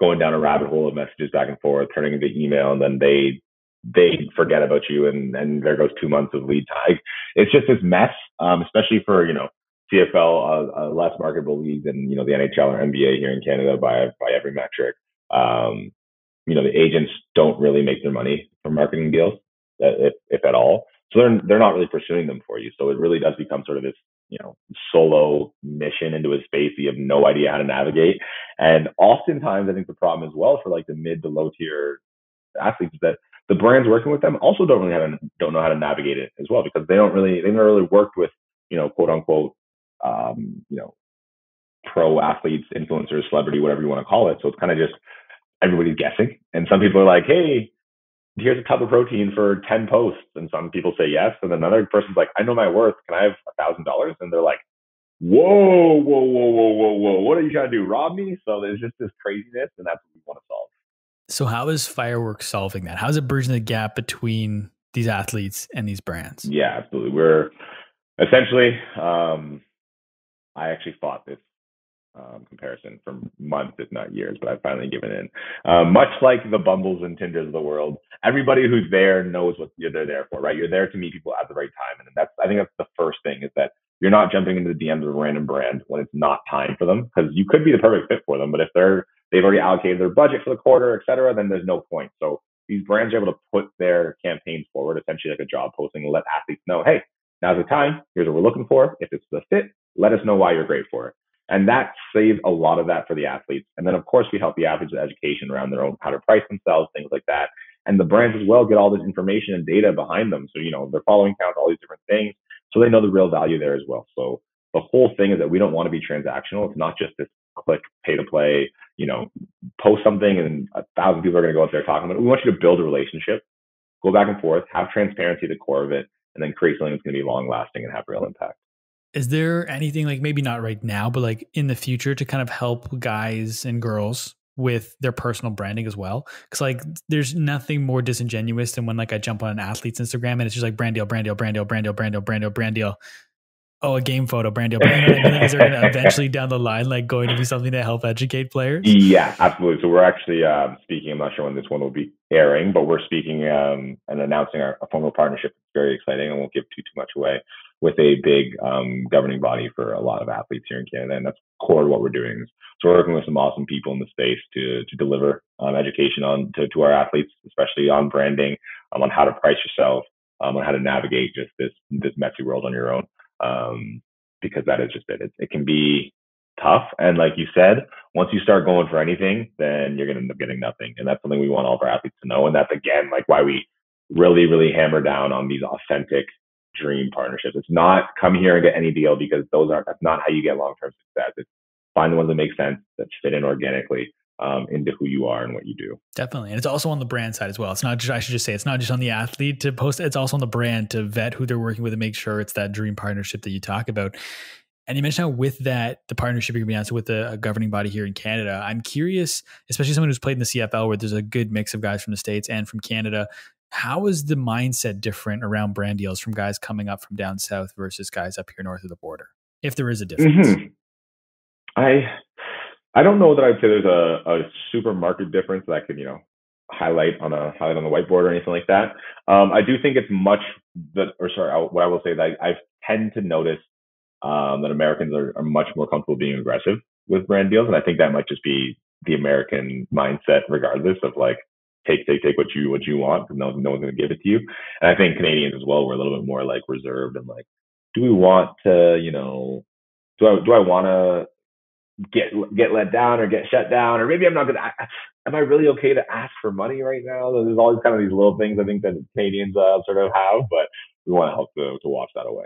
going down a rabbit hole of messages back and forth, turning into email, and then they forget about you, and there goes 2 months of lead time. It's just this mess, especially for, you know, CFL, a less marketable league than, you know, the NHL or NBA here in Canada by every metric. You know, the agents don't really make their money from marketing deals, if at all. So they're not really pursuing them for you. So it really does become sort of this, you know, solo mission into a space that you have no idea how to navigate. And oftentimes I think the problem as well for like the mid to low tier athletes is that the brands working with them also don't know how to navigate it as well, because they never really worked with, you know, quote unquote, you know, pro athletes, influencers, celebrity, whatever you want to call it. So it's kind of just everybody's guessing. And some people are like, hey, here's a tub of protein for 10 posts. And some people say yes. And another person's like, I know my worth. Can I have $1,000? And they're like, whoa, whoa, whoa, whoa, whoa, whoa. What are you trying to do? Rob me? So there's just this craziness, and that's what we want to solve. So how is Firework solving that? How's it bridging the gap between these athletes and these brands? Yeah, absolutely. We're essentially, I actually fought this comparison for months, if not years, but I've finally given in. Much like the Bumbles and Tinders of the world, everybody who's there knows what they're there for, right? You're there to meet people at the right time, and I think that's the first thing, is that you're not jumping into the DMs of a random brand when it's not time for them, because you could be the perfect fit for them, but if they've already allocated their budget for the quarter, etc., then there's no point. So these brands are able to put their campaigns forward, essentially like a job posting, and let athletes know, hey, now's the time. Here's what we're looking for. If it's the fit, let us know why you're great for it. And that saves a lot of that for the athletes. And then, of course, we help the athletes with education around their own, how to price themselves, things like that. And the brands as well get all this information and data behind them. So, you know, their following counts, all these different things. So they know the real value there as well. So the whole thing is that we don't want to be transactional. It's not just this click, pay to play, you know, post something and 1,000 people are going to go out there talking about it. We want you to build a relationship, go back and forth, have transparency at the core of it, and then create something that's going to be long lasting and have real impact. Is there anything, like maybe not right now, but like in the future, to kind of help guys and girls with their personal branding as well? Because like there's nothing more disingenuous than when like I jump on an athlete's Instagram and it's just like brand deal, brand deal, brand deal, brand deal, brand deal, brand deal, brand deal. Oh, a game photo, brand deal, brand deal. Is there going to eventually down the line like going to be something to help educate players? Yeah, absolutely. So we're actually speaking, I'm not sure when this one will be airing, but we're speaking and announcing a formal partnership. It's very exciting. I won't give too much away, with a big governing body for a lot of athletes here in Canada. And that's core to what we're doing. So we're working with some awesome people in the space to deliver education on to our athletes, especially on branding, on how to price yourself, on how to navigate just this messy world on your own. Because that is just it. It can be tough. And like you said, once you start going for anything, then you're going to end up getting nothing. And that's something we want all of our athletes to know. And that's, again, like why we really, really hammer down on these authentic dream partnerships. It's not come here and get any deal, because that's not how you get long-term success. It's find the ones that make sense, that fit in organically into who you are and what you do. Definitely. And it's also on the brand side as well. It's not just, I should just say, it's not just on the athlete to post. It's also on the brand to vet who they're working with and make sure it's that dream partnership that you talk about. And you mentioned how with that, the partnership you're going to be announced with a governing body here in Canada. I'm curious, especially someone who's played in the CFL where there's a good mix of guys from the States and from Canada, how is the mindset different around brand deals from guys coming up from down south versus guys up here north of the border, if there is a difference? Mm-hmm. I don't know that I'd say there's a super marked difference that I could, you know, highlight on the whiteboard or anything like that. I do think it's much that, or sorry, what I will say is I tend to notice that Americans are much more comfortable being aggressive with brand deals. And I think that might just be the American mindset, regardless of like, take what you want, because no one's going to give it to you. And I think Canadians as well, we're a little bit more like reserved and like, do we want to, you know, do I want to get let down or get shut down, or maybe I'm not going to, am I really okay to ask for money right now? There's always kind of these little things I think that Canadians sort of have, but we want to help to wash that away.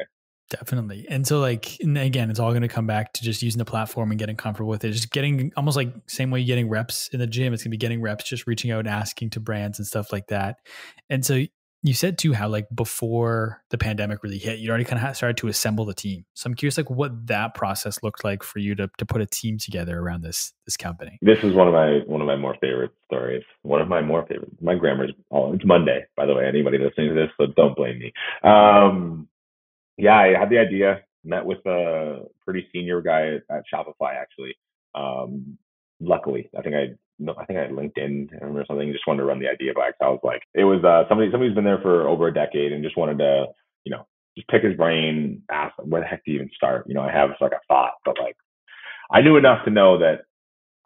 Definitely. And so like, and again, it's all going to come back to just using the platform and getting comfortable with it. Just getting almost like same way you're getting reps in the gym, it's going to be getting reps, just reaching out and asking to brands and stuff like that. And so you said too, how like before the pandemic really hit, you'd already kind of started to assemble the team. So I'm curious, like what that process looked like for you to put a team together around this company. This is one of my more favorite stories. My grammar's all, it's Monday, by the way, anybody listening to this, so don't blame me. Yeah, I had the idea, met with a pretty senior guy at Shopify, actually. Luckily, I think I had LinkedIn or something, just wanted to run the idea by. So I was like, it was somebody who's been there for over a decade and just wanted to, you know, just pick his brain, ask where the heck do you even start? You know, I have like a thought, but like I knew enough to know that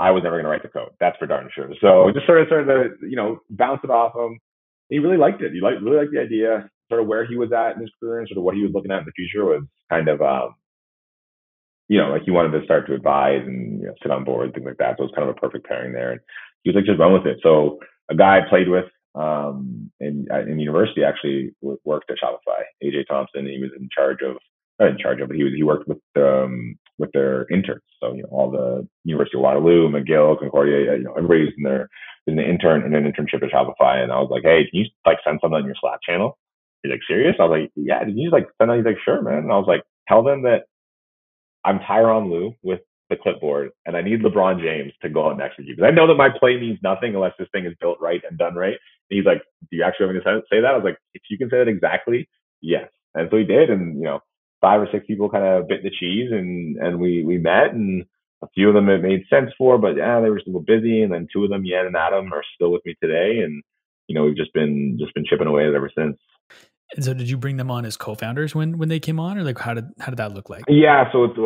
I was never going to write the code. That's for darn sure. So just started to, you know, bounce it off him. He really liked it. He really liked the idea. Sort of where he was at in his career and sort of what he was looking at in the future was kind of, you know, like he wanted to start to advise and, you know, sit on board, things like that. So it was kind of a perfect pairing there. And he was like, just run with it. So a guy I played with in university actually worked at Shopify, AJ Thompson. He was he worked with their interns. So, you know, all the University of Waterloo, McGill, Concordia, you know, everybody's in an internship at Shopify. And I was like, hey, can you like send something on your Slack channel? He's like, serious? I was like, yeah, did you just like send out? He's like, sure, man. And I was like, tell them that I'm Tyronn Lue with the clipboard and I need LeBron James to go out next to you. Because I know that my play means nothing unless this thing is built right and done right. And he's like, do you actually want me to say that? I was like, if you can say that exactly, yes. And so he did. And, you know, 5 or 6 people kind of bit the cheese and we met, and a few of them it made sense for, but yeah, they were still busy. And then 2 of them, Yan and Adam, are still with me today. And, you know, we've just been chipping away at it ever since. And so did you bring them on as co-founders when they came on, or like how did that look like? Yeah, so it's,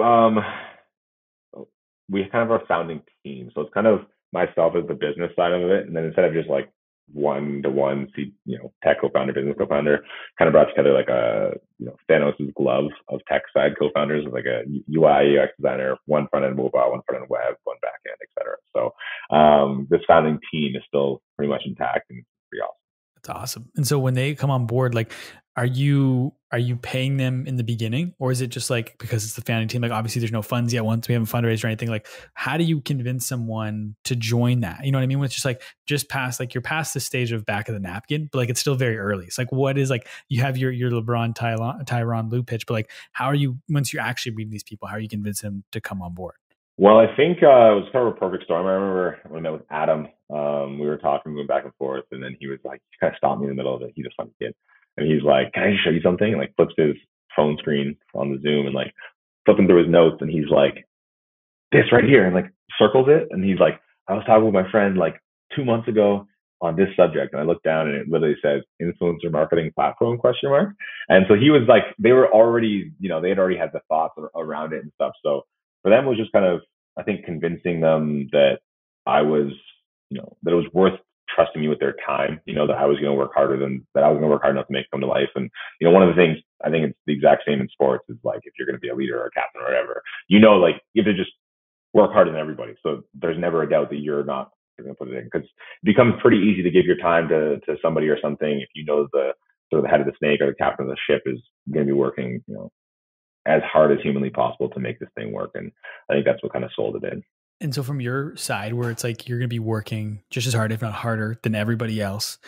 we kind of our founding team. So it's kind of myself as the business side of it. And then instead of just like one-to-one, you know, tech co-founder, business co-founder, kind of brought together like a, you know, Thanos' glove of tech side co-founders, with like a UI, UX designer, one front-end mobile, one front-end web, one back-end, et cetera. So this founding team is still pretty much intact and pretty awesome. That's awesome. And so when they come on board, like, are you paying them in the beginning, or is it just like, because it's the founding team, like obviously there's no funds yet once we haven't fundraised or anything, like how do you convince someone to join that? You know what I mean? When it's just like, just past, like you're past the stage of back of the napkin, but like, it's still very early. It's like, what is like, you have your LeBron Tyronn Lue pitch, but like, how are you, once you're actually meeting these people, how are you convincing them to come on board? Well, I think it was kind of a perfect storm. I remember when I met with Adam, we were talking, going back and forth, and then he was like, he kind of stopped me in the middle of it. He's a funny kid. And he's like, can I just show you something? And like flips his phone screen on the Zoom and like flipping through his notes. And he's like, this right here. And like circles it. And he's like, I was talking with my friend like 2 months ago on this subject. And I looked down and it literally says influencer marketing platform ? And so he was like, they were already, you know, they had already had the thoughts around it and stuff. So for them it was just kind of, I think, convincing them that I was, you know, that it was worth trusting me with their time, you know, that I was going to work harder than that. I was going to work hard enough to make it come to life. And, you know, one of the things, I think it's the exact same in sports, is like, if you're going to be a leader or a captain or whatever, you know, like you have to just work harder than everybody. So there's never a doubt that you're not going to put it in, because it becomes pretty easy to give your time to somebody or something if you know the sort of the head of the snake or the captain of the ship is going to be working, you know, as hard as humanly possible to make this thing work. And I think that's what kind of sold it in. And so from your side, where it's like, you're going to be working just as hard, if not harder than everybody else,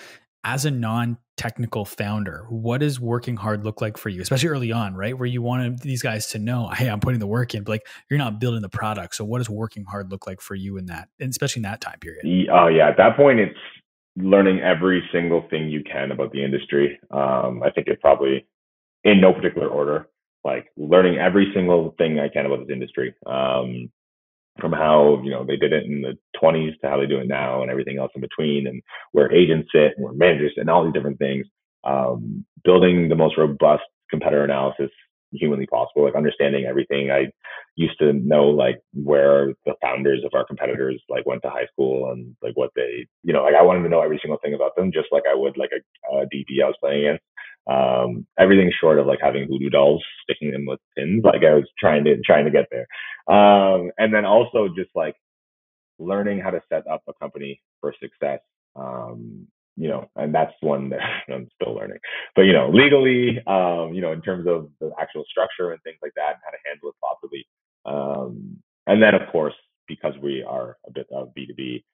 as a non-technical founder, what does working hard look like for you, especially early on, right? Where you wanted these guys to know, hey, I'm putting the work in, but like, you're not building the product. So what does working hard look like for you in that, and especially in that time period? Oh yeah. At that point, it's learning every single thing you can about the industry. I think it's probably in no particular order, like learning every single thing I can about this industry, from how, you know, they did it in the 20s to how they do it now and everything else in between, and where agents sit and where managers sit and all these different things. Building the most robust competitor analysis humanly possible, like understanding everything. I used to know like where the founders of our competitors like went to high school and like what they, you know, like I wanted to know every single thing about them, just like I would like a DB I was playing against. Everything short of like having voodoo dolls, sticking them with pins. Like I was trying to get there. And then also just like learning how to set up a company for success. You know, and that's one that I'm still learning, but you know, legally, you know, in terms of the actual structure and things like that and how to handle it properly. And then of course, because we are a bit of B2B,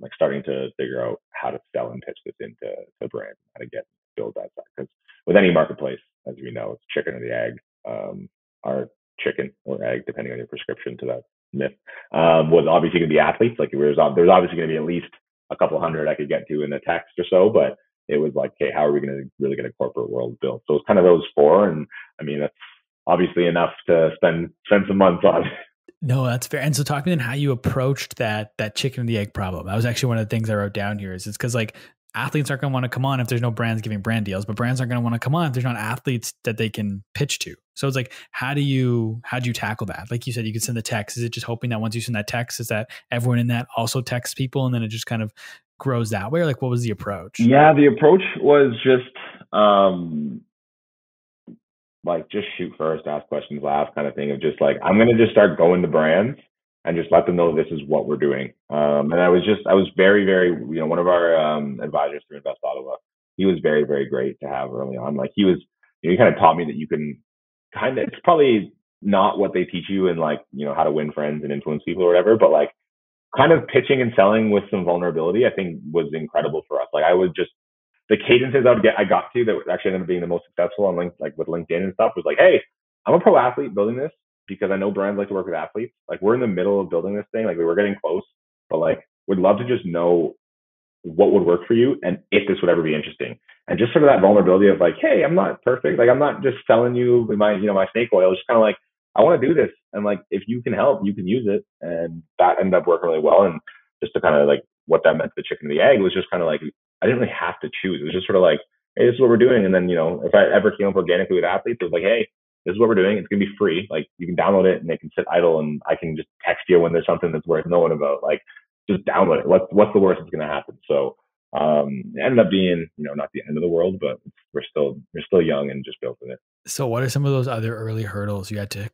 like starting to figure out how to sell and pitch this into the brand, how to build that side. Because with any marketplace, as we know, it's chicken or the egg, our chicken or egg, depending on your prescription to that myth, was obviously going to be athletes. Like there's obviously going to be at least a couple hundred I could get to in a text or so, but it was like, okay, how are we going to really get a corporate world built? So it's kind of those four. And I mean, that's obviously enough to spend some months on. No, that's fair. And so talking in how you approached that chicken and the egg problem, that was actually one of the things I wrote down here, is it's because like athletes aren't going to want to come on if there's no brands giving brand deals, but brands aren't going to want to come on if there's not athletes that they can pitch to. So it's like, how do you tackle that? Like you said, you could send the text. Is it just hoping that once you send that text, is that everyone in that also texts people and then it just kind of grows that way? Or like, what was the approach? Yeah, the approach was just, like just shoot first, ask questions last kind of thing of just like, I'm going to just start going to brands and just let them know this is what we're doing. And I was very, very, you know, one of our advisors through Invest Ottawa, he was very, very great to have early on. Like he was, you know, he kind of taught me that you can kind of, it's probably not what they teach you in like, you know, how to win friends and influence people or whatever, but like kind of pitching and selling with some vulnerability, I think was incredible for us. Like I would just, the cadences I would get, I got to that actually ended up being the most successful on like with LinkedIn and stuff was like, hey, I'm a pro athlete building this because I know brands like to work with athletes. Like we're in the middle of building this thing. Like we were getting close, but like would love to just know what would work for you and if this would ever be interesting. And just sort of that vulnerability of like, hey, I'm not perfect. Like I'm not just selling you my, you know, my snake oil. It's just kind of like, I want to do this. And like, if you can help, you can use it. And that ended up working really well. And just to kind of like what that meant to the chicken and the egg was just kind of like, I didn't really have to choose. It was just sort of like, hey, this is what we're doing. And then, you know, if I ever came up organically with athletes, it was like, hey, this is what we're doing. It's going to be free. Like you can download it and they can sit idle and I can just text you when there's something that's worth knowing about. Like just download it. What's the worst that's going to happen? So it ended up being, you know, not the end of the world, but we're still young and just building it. So what are some of those other early hurdles you had to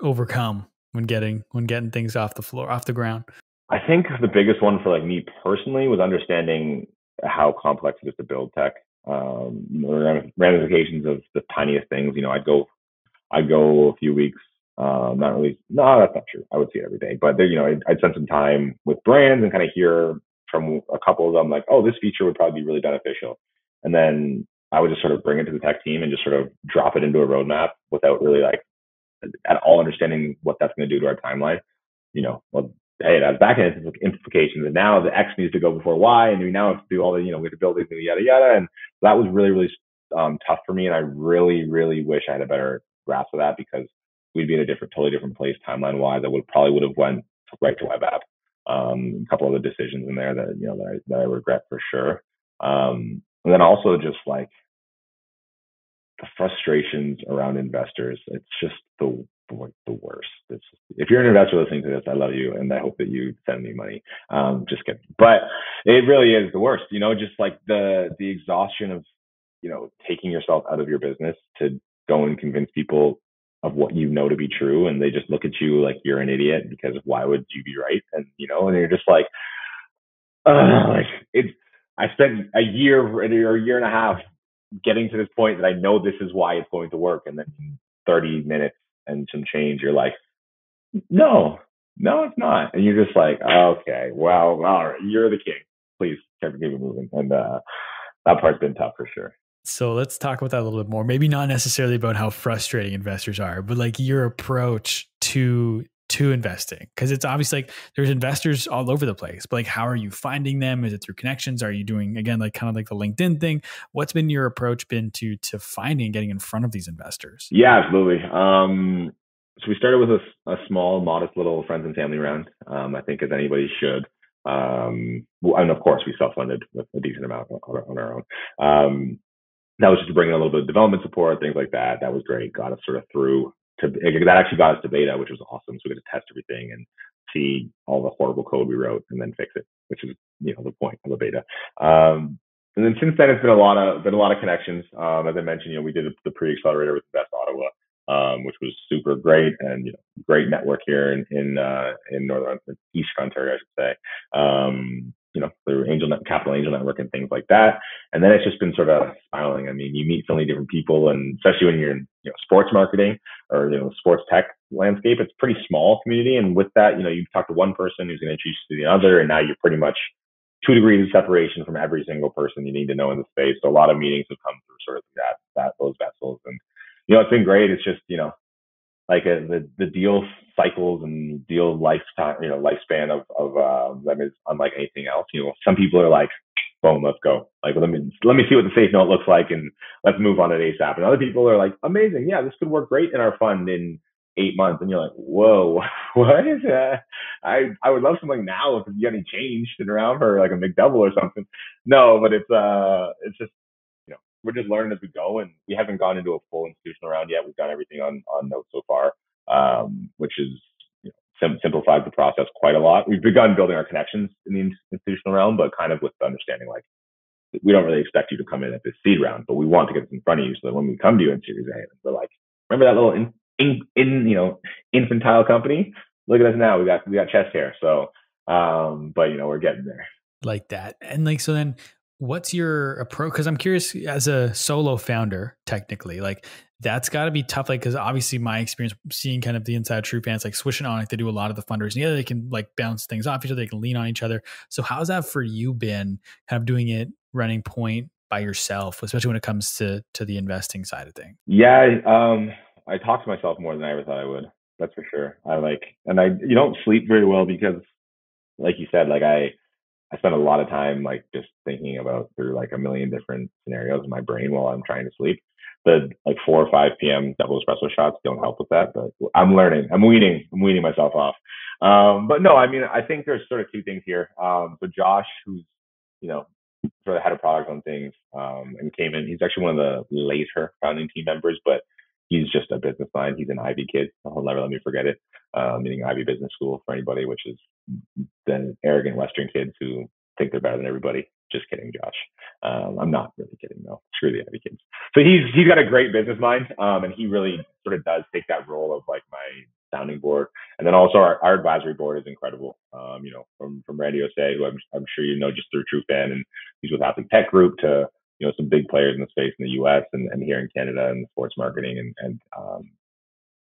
overcome when getting things off the ground? I think the biggest one for like me personally was understanding how complex it is to build tech, ramifications of the tiniest things. You know, I'd go a few weeks, that's not true. I would see it every day, but there, you know, I'd spend some time with brands and kind of hear from a couple of them like, oh, this feature would probably be really beneficial. And then I would just sort of bring it to the tech team and just sort of drop it into a roadmap without really like at all understanding what that's going to do to our timeline. You know, well, hey, that's back-end implications, and now the X needs to go before Y, and we now have to do all the, you know, we have to build these, yada, yada, and that was really, really tough for me, and I really, really wish I had a better grasp of that, because we'd be in a totally different place timeline-wise. I would have went right to web app. A couple of the decisions in there that, you know, that I regret for sure. And then also just, like, the frustrations around investors. It's just the worst. It's, if you're an investor listening to this, I love you and I hope that you send me money. Just kidding. But it really is the worst, you know, just like the exhaustion of, you know, taking yourself out of your business to go and convince people of what you know to be true. And they just look at you like you're an idiot because why would you be right? And, you know, and you're just like, I spent a year and a half getting to this point that I know this is why it's going to work. And then in 30 minutes and some change, you're like, no, it's not. And you're just like, okay, well, all right, you're the king. Please keep it moving. And that part's been tough for sure. So let's talk about that a little bit more. Maybe not necessarily about how frustrating investors are, but like your approach to investing. Cause it's obviously like there's investors all over the place, but like, how are you finding them? Is it through connections? Are you doing, again, like kind of like the LinkedIn thing? What's been your approach been to finding and getting in front of these investors? Yeah, absolutely. So we started with a small, modest little friends and family round. I think as anybody should. And of course we self-funded with a decent amount on our own. That was just to bring in a little bit of development support, things like that. That was great. Got us sort of through to, that actually got us to beta, which was awesome. So we got to test everything and see all the horrible code we wrote and then fix it, which is, you know, the point of a beta. And then since then, it's been a lot of connections. As I mentioned, you know, we did the pre-accelerator with Invest Ottawa, which was super great and, you know, great network here in Northern Eastern Ontario, I should say. You know, through Capital Angel Network and things like that. And then it's just been sort of spiraling. I mean, you meet so many different people, and especially when you're in, you know, sports marketing or, you know, sports tech landscape, it's a pretty small community. And with that, you know, you talk to one person who's going to introduce you to the other, and now you're pretty much 2 degrees of separation from every single person you need to know in the space. So a lot of meetings have come through sort of those vessels. And, you know, it's been great. It's just, you know, like the deal cycles and deal lifetime, you know, lifespan of them is unlike anything else. You know, some people are like, boom, let's go. Like, let me see what the safe note looks like and let's move on to ASAP. And other people are like, amazing. Yeah, this could work great in our fund in 8 months. And you're like, whoa, what is that? I would love something now if you got any change sitting around for like a McDouble or something. No, but it's just, you know, we're just learning as we go, and we haven't gone into a full institutional round yet. We've done everything on note so far. Which is, you know, simplified the process quite a lot. We've begun building our connections in the institutional realm, but kind of with the understanding, like, we don't really expect you to come in at this seed round, but we want to get this in front of you so that when we come to you in Series A, we're like, remember that little you know, infantile company? Look at us now. We got chest hair. So, but you know, we're getting there. Like that. And like, so then what's your approach? Cause I'm curious, as a solo founder, technically, like, that's got to be tough. Like, cause obviously my experience seeing kind of the inside of TruFan, like Swish and On, like they do a lot of the fundraising. Yeah, they can like bounce things off each other. They can lean on each other. So how's that for you been kind of doing it running point by yourself, especially when it comes to the investing side of things? Yeah. I talk to myself more than I ever thought I would. That's for sure. You don't sleep very well because like you said, like I spend a lot of time like just thinking about through like a million different scenarios in my brain while I'm trying to sleep. The like 4 or 5 p.m. double espresso shots don't help with that, but I'm learning. I'm weaning myself off. But no, I mean, I think there's sort of 2 things here. So Josh, who's, you know, sort of head of product on things, and came in, he's actually one of the later founding team members, but he's just a business mind. He's an Ivy kid. He'll never let me forget it. Meaning Ivy Business School for anybody, which is the arrogant Western kids who think they're better than everybody. Just kidding, Josh. I'm not really kidding though. Screw the Ivy kids. So he's got a great business mind, and he really sort of does take that role of like my sounding board, and then also our advisory board is incredible. You know, from Randy Osei, who I'm sure you know just through TruFan, and he's with Athlete Tech Group, to, you know, some big players in the space in the U.S. and here in Canada and sports marketing and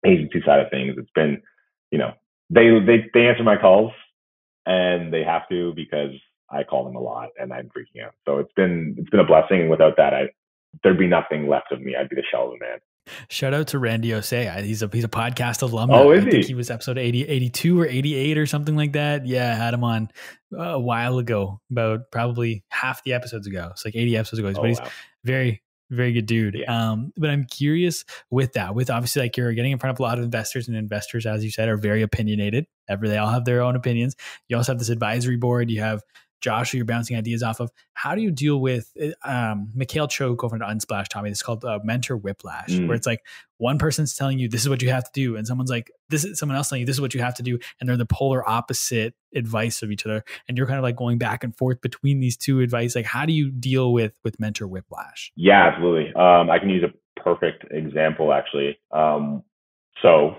agency side of things. It's been, you know, they answer my calls, and they have to because I call them a lot and I'm freaking out. So it's been a blessing. And without that, there'd be nothing left of me. I'd be the shell of a man. Shout out to Randy Osei. He's a podcast alumni. Oh, is he? I think he was episode 80, 82 or 88 or something like that. Yeah. I had him on a while ago, about probably half the episodes ago. It's like 80 episodes ago. But he's very, very good dude. Yeah. But I'm curious with that, with obviously like you're getting in front of a lot of investors, and investors, as you said, are very opinionated. They all have their own opinions. You also have this advisory board. You have Josh, who you're bouncing ideas off of. How do you deal with Mikhail Choke over at Unsplash, Tommy? It's called mentor whiplash, where it's like one person's telling you this is what you have to do, and someone's like, this is someone else telling you this is what you have to do, and they're the polar opposite advice of each other, and you're kind of like going back and forth between these two advice. Like, how do you deal with mentor whiplash? Yeah, absolutely. I can use a perfect example actually. So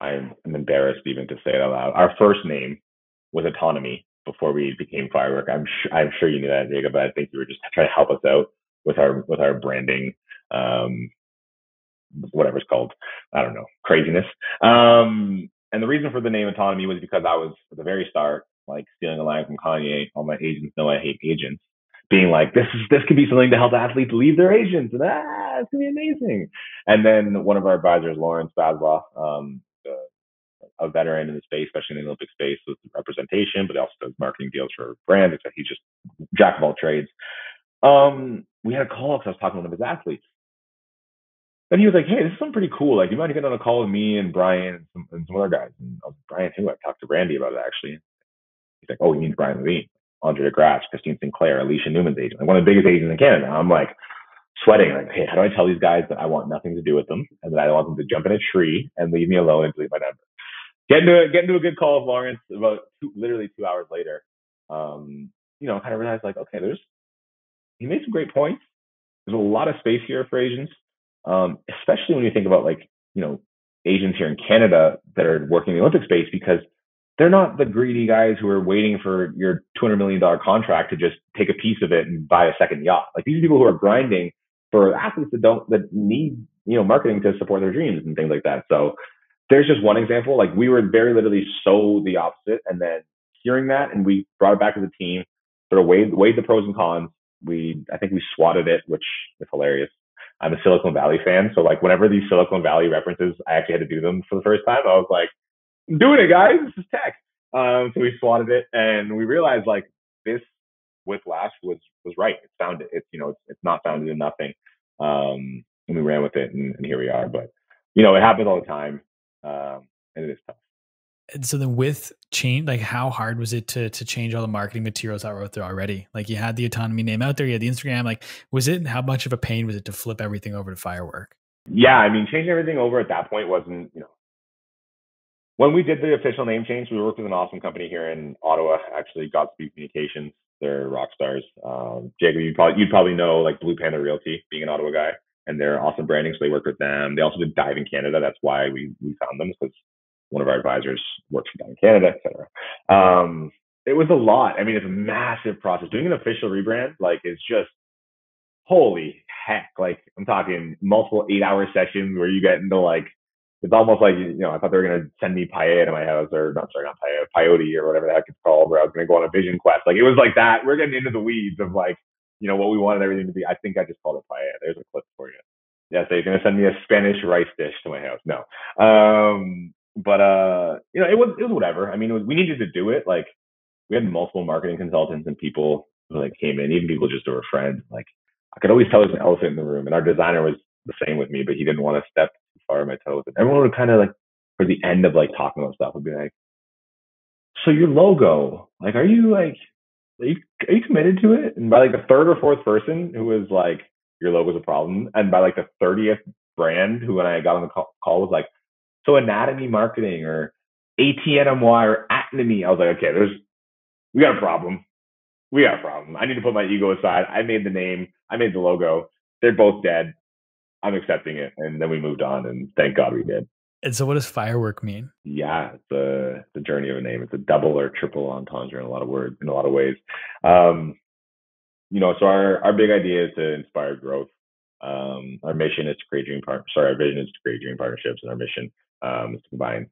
I'm embarrassed even to say it out loud. Our first name was Autonomy. Before we became Firework, I'm sure you knew that, Jacob, but I think you were just trying to help us out. with our branding, whatever it's called, I don't know, craziness. And the reason for the name Autonomy was because I was at the very start, like stealing a line from Kanye, all my agents know I hate agents, being like, this could be something to help athletes leave their agents. And it's gonna be amazing. And then one of our advisors, Lauren Spasloff, a veteran in the space, especially in the Olympic space with representation, but also does marketing deals for brands. He's just jack of all trades. We had a call because I was talking to one of his athletes. And he was like, hey, this is something pretty cool. Like, you might get on a call with me and Brian and some other guys. And I was like, Brian, who? I talked to Randy about it, actually. He's like, oh, you mean Brian Levine, Andre DeGrasse, Christine Sinclair, Alicia Newman's agent, like one of the biggest agents in Canada. I'm like sweating, like, hey, how do I tell these guys that I want nothing to do with them and that I want them to jump in a tree and leave me alone and delete my number? Get into a good call with Lawrence about literally 2 hours later. Kind of realized, like, okay, he made some great points. There's a lot of space here for agents, especially when you think about, like, agents here in Canada that are working in the Olympic space, because they're not the greedy guys who are waiting for your $200 million contract to just take a piece of it and buy a second yacht. Like, these are people who are grinding for athletes that need, marketing to support their dreams and things like that. So there's just one example. Like, we were very literally so the opposite, and then hearing that, and we brought it back to the team, sort of weighed the pros and cons. I think we swatted it, which is hilarious. I'm a Silicon Valley fan, so like whenever these Silicon Valley references, I actually had to do them for the first time. I was like, I'm doing it, guys. This is tech. So we swatted it, and we realized, like, this whiplash was right. It's founded. It's not founded in nothing. And we ran with it, and here we are. But it happens all the time. And it is tough. And so then with change, like, how hard was it to change all the marketing materials that were out there already? Like, you had the Autonomy name out there, you had the Instagram, like, was it, how much of a pain was it to flip everything over to Firework? Yeah. I mean, changing everything over at that point wasn't, when we did the official name change, we worked with an awesome company here in Ottawa, actually, Godspeed Communications. They're rock stars. Jacob, you'd probably know, like, Blue Panda Realty, being an Ottawa guy. And they're awesome branding, so they worked with them. They also did Dive in Canada. That's why we found them, because one of our advisors worked for Dive in Canada, etc. It was a lot. I mean, it's a massive process. Doing an official rebrand, like, it's just holy heck. Like, I'm talking multiple 8-hour sessions where you get into, like, it's almost like, I thought they were going to send me paella to my house, or not peyote or whatever the heck it's called, where I was going to go on a vision quest. Like, it was like that. We're getting into the weeds of, like, what we wanted everything to be. I think I just called it paella. There's a clip for you. Yeah, so you're going to send me a Spanish rice dish to my house. No. It was whatever. I mean, we needed to do it. Like, we had multiple marketing consultants and people who, like, came in, even people just who were friends. Like, I could always tell there's an elephant in the room. And our designer was the same with me, but he didn't want to step too far on my toes. And everyone would kind of, like, for the end of, like, talking about stuff, would be like, so your logo, like, are you committed to it? And by, like, the third or fourth person who was like, your logo's a problem, and by, like, the 30th brand who, when I got on the call, was like, so Anatomy Marketing or ATNMY or Atnomy, I was like, okay, we got a problem. I need to put my ego aside. I made the name, I made the logo. They're both dead. I'm accepting it. And then we moved on, and thank God we did. And so what does Firework mean? Yeah, it's the journey of a name. It's a double or triple entendre in a lot of words, in a lot of ways. So our big idea is to inspire growth. Our mission is to create our vision is to create dream partnerships, and our mission is to combine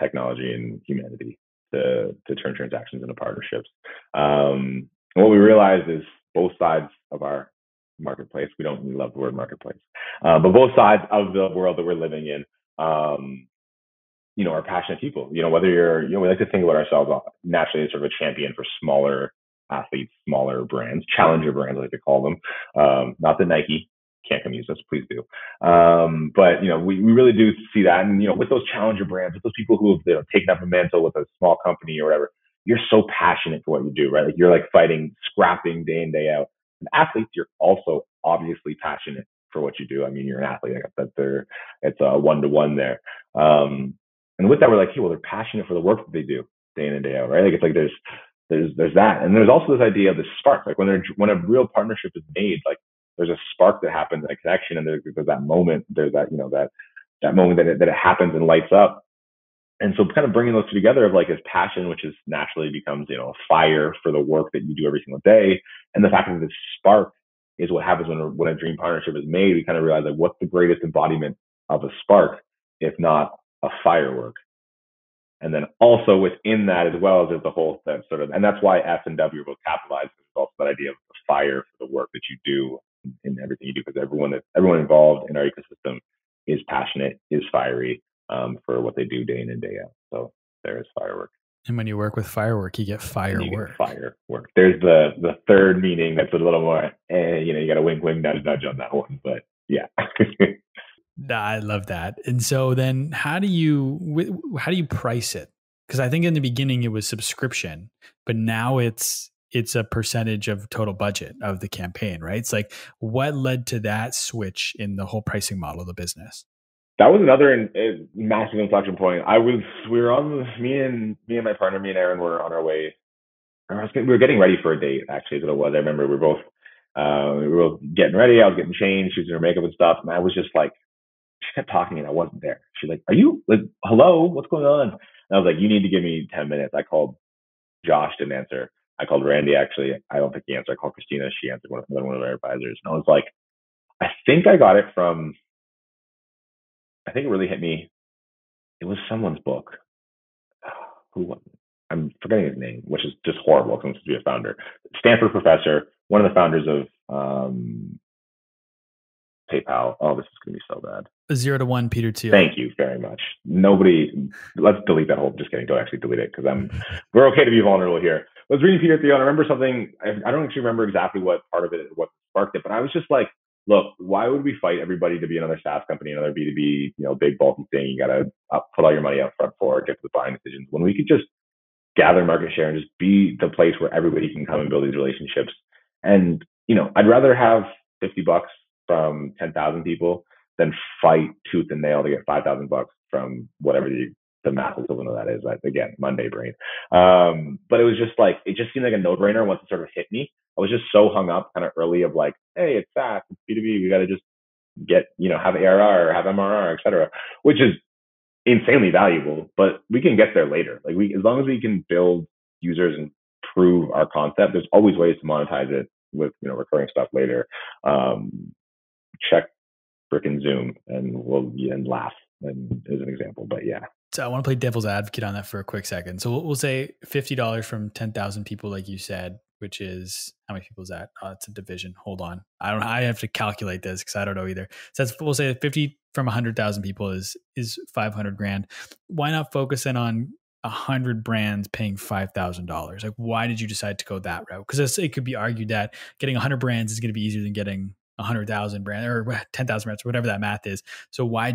technology and humanity to turn transactions into partnerships. And what we realized is both sides of our marketplace, we don't really love the word marketplace, but both sides of the world that we're living in, are passionate people. Whether you're, we like to think about ourselves naturally as sort of a champion for smaller athletes, smaller brands, challenger brands, I like to call them. Not that Nike can't come use us, please do. But we really do see that. And, with those challenger brands, with those people who have taken up a mantle with a small company or whatever, you're so passionate for what you do, right? Like, you're, like, fighting, scrapping day in, day out. And athletes, you're also obviously passionate for what you do. I mean, you're an athlete. Like, that's it's a one-to-one there. And with that, we're like, hey, well, they're passionate for the work that they do day in and day out, right? Like, it's like there's that, and there's also this idea of the spark. Like, when a real partnership is made, like, there's a spark that happens, a connection, and there's that moment. There's that that moment that it happens and lights up. And so, kind of bringing those two together of, like, his passion, which is naturally becomes a fire for the work that you do every single day, and the fact that this spark is what happens when a dream partnership is made. We kind of realize, like, what's the greatest embodiment of a spark, if not a firework? And then also within that as well, there's the whole sort of, and that's why S and W are both capitalized. It's also that idea of the fire for the work that you do and everything you do, because everyone involved in our ecosystem is passionate, is fiery for what they do day in and day out. So there is firework. And when you work with firework, you get firework. There's the third meaning that's a little more, you got to wink, wink, nudge, nudge on that one. But yeah. I love that. And so then how do you price it? Because I think in the beginning it was subscription, but now it's a percentage of total budget of the campaign, right? It's like, what led to that switch in the whole pricing model of the business? That was another massive inflection point. Me and my partner, me and Aaron, were on our way. We were getting ready for a date, actually, is what it was. I remember we were both getting ready. I was getting changed. She was in her makeup and stuff. And I was just like, she kept talking and I wasn't there. She's like, are you like, hello, what's going on? And I was like, you need to give me 10 minutes. I called Josh, didn't answer. I called Randy, actually. I don't think he answered. I called Christina. She answered one of our advisors. And I was like, I think it really hit me. It was someone's book. I'm forgetting his name, which is just horrible because I'm supposed to be a founder. Stanford professor, one of the founders of PayPal. Oh, this is going to be so bad. 0 to 1, Peter Thiel. Thank you very much. Let's delete that whole, just kidding, don't actually delete it because we're okay to be vulnerable here. I was reading Peter Thiel and I remember something, I don't actually remember exactly what part of it, what sparked it, but I was just like, look, why would we fight everybody to be another SaaS company, another B2B, big bulky thing? You got to put all your money up front for, get to the buying decisions, when we could just gather market share and just be the place where everybody can come and build these relationships. And, I'd rather have $50 from 10,000 people than fight tooth and nail to get $5,000 from whatever the math equivalent of that is. Again, Monday brain. But it was just like, it just seemed like a no-brainer once it sort of hit me. I was just so hung up kind of early of like, hey, it's SaaS, it's B2B, we got to just get, have ARR or have MRR, et cetera, which is insanely valuable, but we can get there later. Like as long as we can build users and prove our concept, there's always ways to monetize it with, recurring stuff later. Check frickin' Zoom and laugh and as an example, but yeah. So I want to play devil's advocate on that for a quick second. So we'll say $50 from 10,000 people, like you said, which is, how many people is that? Oh, it's a division. Hold on. I have to calculate this because I don't know either. So that's, we'll say 50 from 100,000 people is 500 grand. Why not focus in on 100 brands paying $5,000? Like, why did you decide to go that route? Because it could be argued that getting 100 brands is going to be easier than getting 100,000 brands or 10,000 brands, or whatever that math is. So why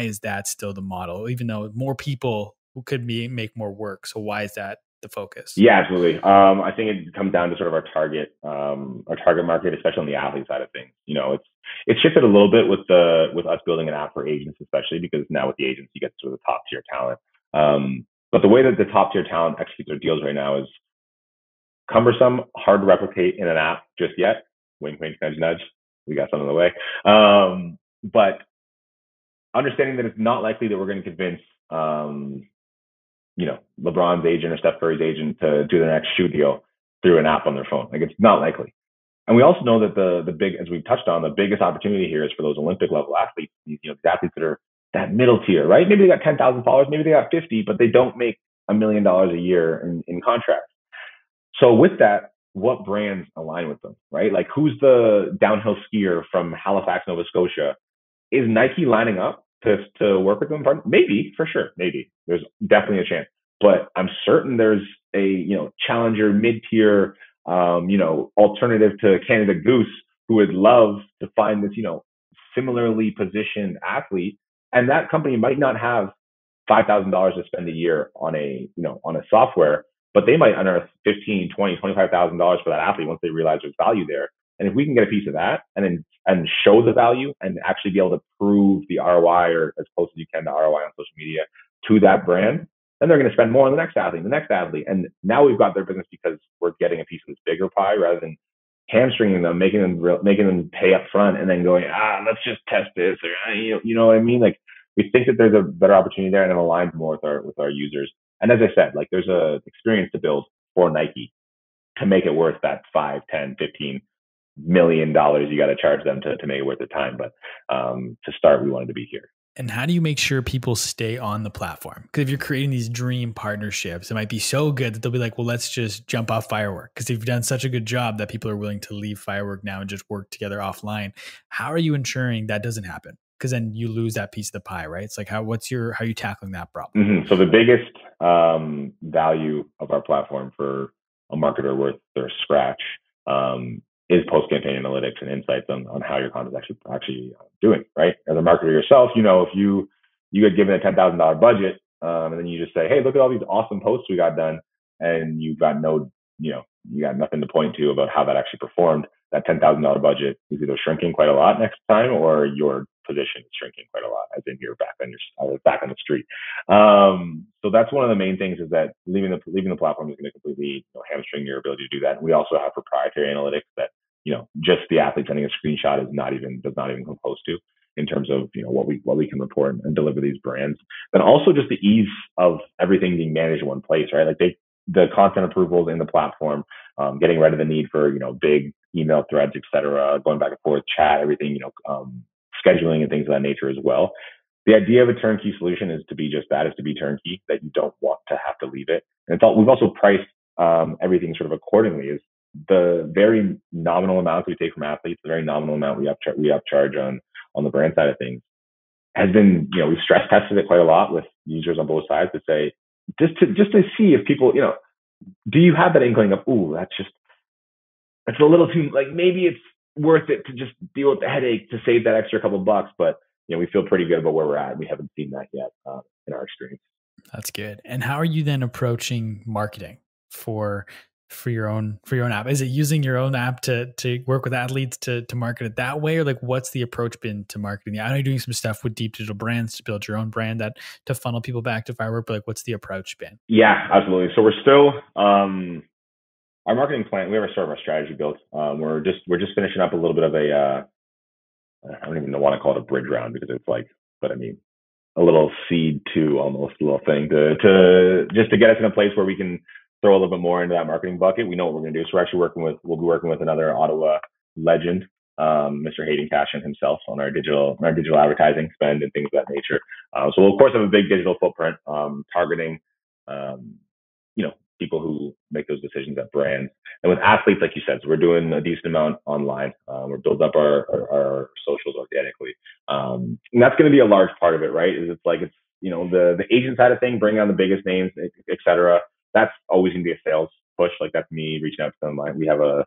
is that still the model? Even though more people could make more work. So why is that the focus? Yeah, absolutely. I think it comes down to sort of our target market, especially on the athlete side of things. It's shifted a little bit with us building an app for agents, especially because now with the agents, you get sort of the top tier talent. But the way that the top tier talent executes their deals right now is cumbersome, hard to replicate in an app just yet. Wink, wink, nudge, nudge. We got something on the way. But understanding that it's not likely that we're going to convince, LeBron's agent or Steph Curry's agent to do their next shoe deal through an app on their phone. Like, it's not likely. And we also know that as we've touched on, the biggest opportunity here is for those Olympic level athletes, the athletes that are that middle tier, right? Maybe they got 10,000 followers, maybe they got 50, but they don't make $1 million a year in contracts. So with that, what brands align with them, right? Like, who's the downhill skier from Halifax, Nova Scotia? Is Nike lining up to work with them? Maybe, for sure. Maybe. There's definitely a chance. But I'm certain there's a, challenger, mid-tier, alternative to Canada Goose who would love to find this, similarly positioned athlete. And that company might not have $5,000 to spend a year on a software, but they might unearth $15,000, $20,000, $25,000 for that athlete once they realize there's value there. And if we can get a piece of that and show the value and actually be able to prove the ROI, or as close as you can to ROI on social media, to that brand, then they're going to spend more on the next athlete. And now we've got their business because we're getting a piece of this bigger pie rather than hamstringing them, making them pay up front and then going, let's just test this. Or, you know what I mean? Like, we think that there's a better opportunity there and it aligns more with our users. And as I said, like, there's a experience to build for Nike to make it worth that 5, 10, 15, $1 million you got to charge them to make it worth their time. But to start, we wanted to be here. And how do you make sure people stay on the platform? Because if you're creating these dream partnerships, it might be so good that they'll be like, well, let's just jump off Firework because you've done such a good job that people are willing to leave Firework now and just work together offline. How are you ensuring that doesn't happen? Because then you lose that piece of the pie, right? It's like, how are you tackling that problem? Mm-hmm. So the biggest value of our platform for a marketer worth their scratch is post-campaign analytics and insights on how your content is actually doing, right? As a marketer yourself, you know, if you get given a $10,000 budget and then you just say, hey, look at all these awesome posts we got done, and you've got you got nothing to point to about how that actually performed, that $10,000 budget is either shrinking quite a lot next time or your position is shrinking quite a lot, as in you're back on the street. So that's one of the main things, is that leaving the platform is going to completely hamstring your ability to do that. And we also have proprietary analytics that just the athlete sending a screenshot does not even come close to in terms of what we can report and deliver these brands. Then also just the ease of everything being managed in one place, right? Like the content approvals in the platform, getting rid of the need for big email threads, etc., going back and forth, chat, everything, scheduling and things of that nature as well. The idea of a turnkey solution is to be just that, is to be turnkey, that you don't want to have to leave it. And we've also priced everything sort of accordingly. Is the very nominal amount we take from athletes, the very nominal amount we upcharge on the brand side of things, has been, we've stress tested it quite a lot with users on both sides to say, just to see if people, do you have that inkling of, ooh, that's a little too, like, maybe it's worth it to just deal with the headache to save that extra couple bucks. But we feel pretty good about where we're at. We haven't seen that yet in our experience. That's good. And how are you then approaching marketing for your own app? Is it using your own app to work with athletes to market it that way? Or like, what's the approach been to marketing? I know you're doing some stuff with deep digital brands to build your own brand to funnel people back to Firework, but like, what's the approach been? Yeah, absolutely. So we're still, our marketing plan, we have our strategy built. We're just finishing up a little bit of a, I don't even want to call it a bridge round because it's like, but I mean, a little seed to almost a little thing to get us in a place where we can throw a little bit more into that marketing bucket. We know what we're going to do. So we'll be working with another Ottawa legend, Mr. Hayden Cashin himself, on our digital advertising spend and things of that nature. So we'll of course have a big digital footprint, targeting, people who make those decisions at brands. And with athletes, like you said, so we're doing a decent amount online. We're building up our socials organically. And that's going to be a large part of it, right? The agent side of thing, bringing on the biggest names, et cetera. That's always going to be a sales push. Like, that's me reaching out to them. We have a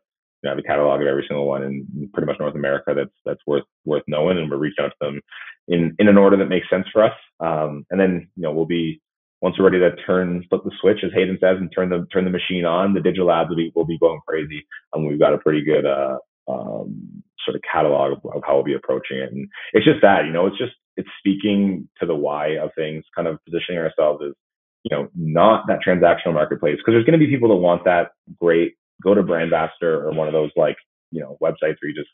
catalog of every single one in pretty much North America that's worth knowing. And we're reaching out to them in an order that makes sense for us. And then, we'll be, once we're ready to flip the switch, as Hayden says, and turn the machine on, the digital ads will be going crazy. And we've got a pretty good sort of catalog of how we'll be approaching it. And it's just that, it's speaking to the why of things, kind of positioning ourselves as, not that transactional marketplace. Because there's going to be people that want that, great, go to Brandvaster or one of those websites where you just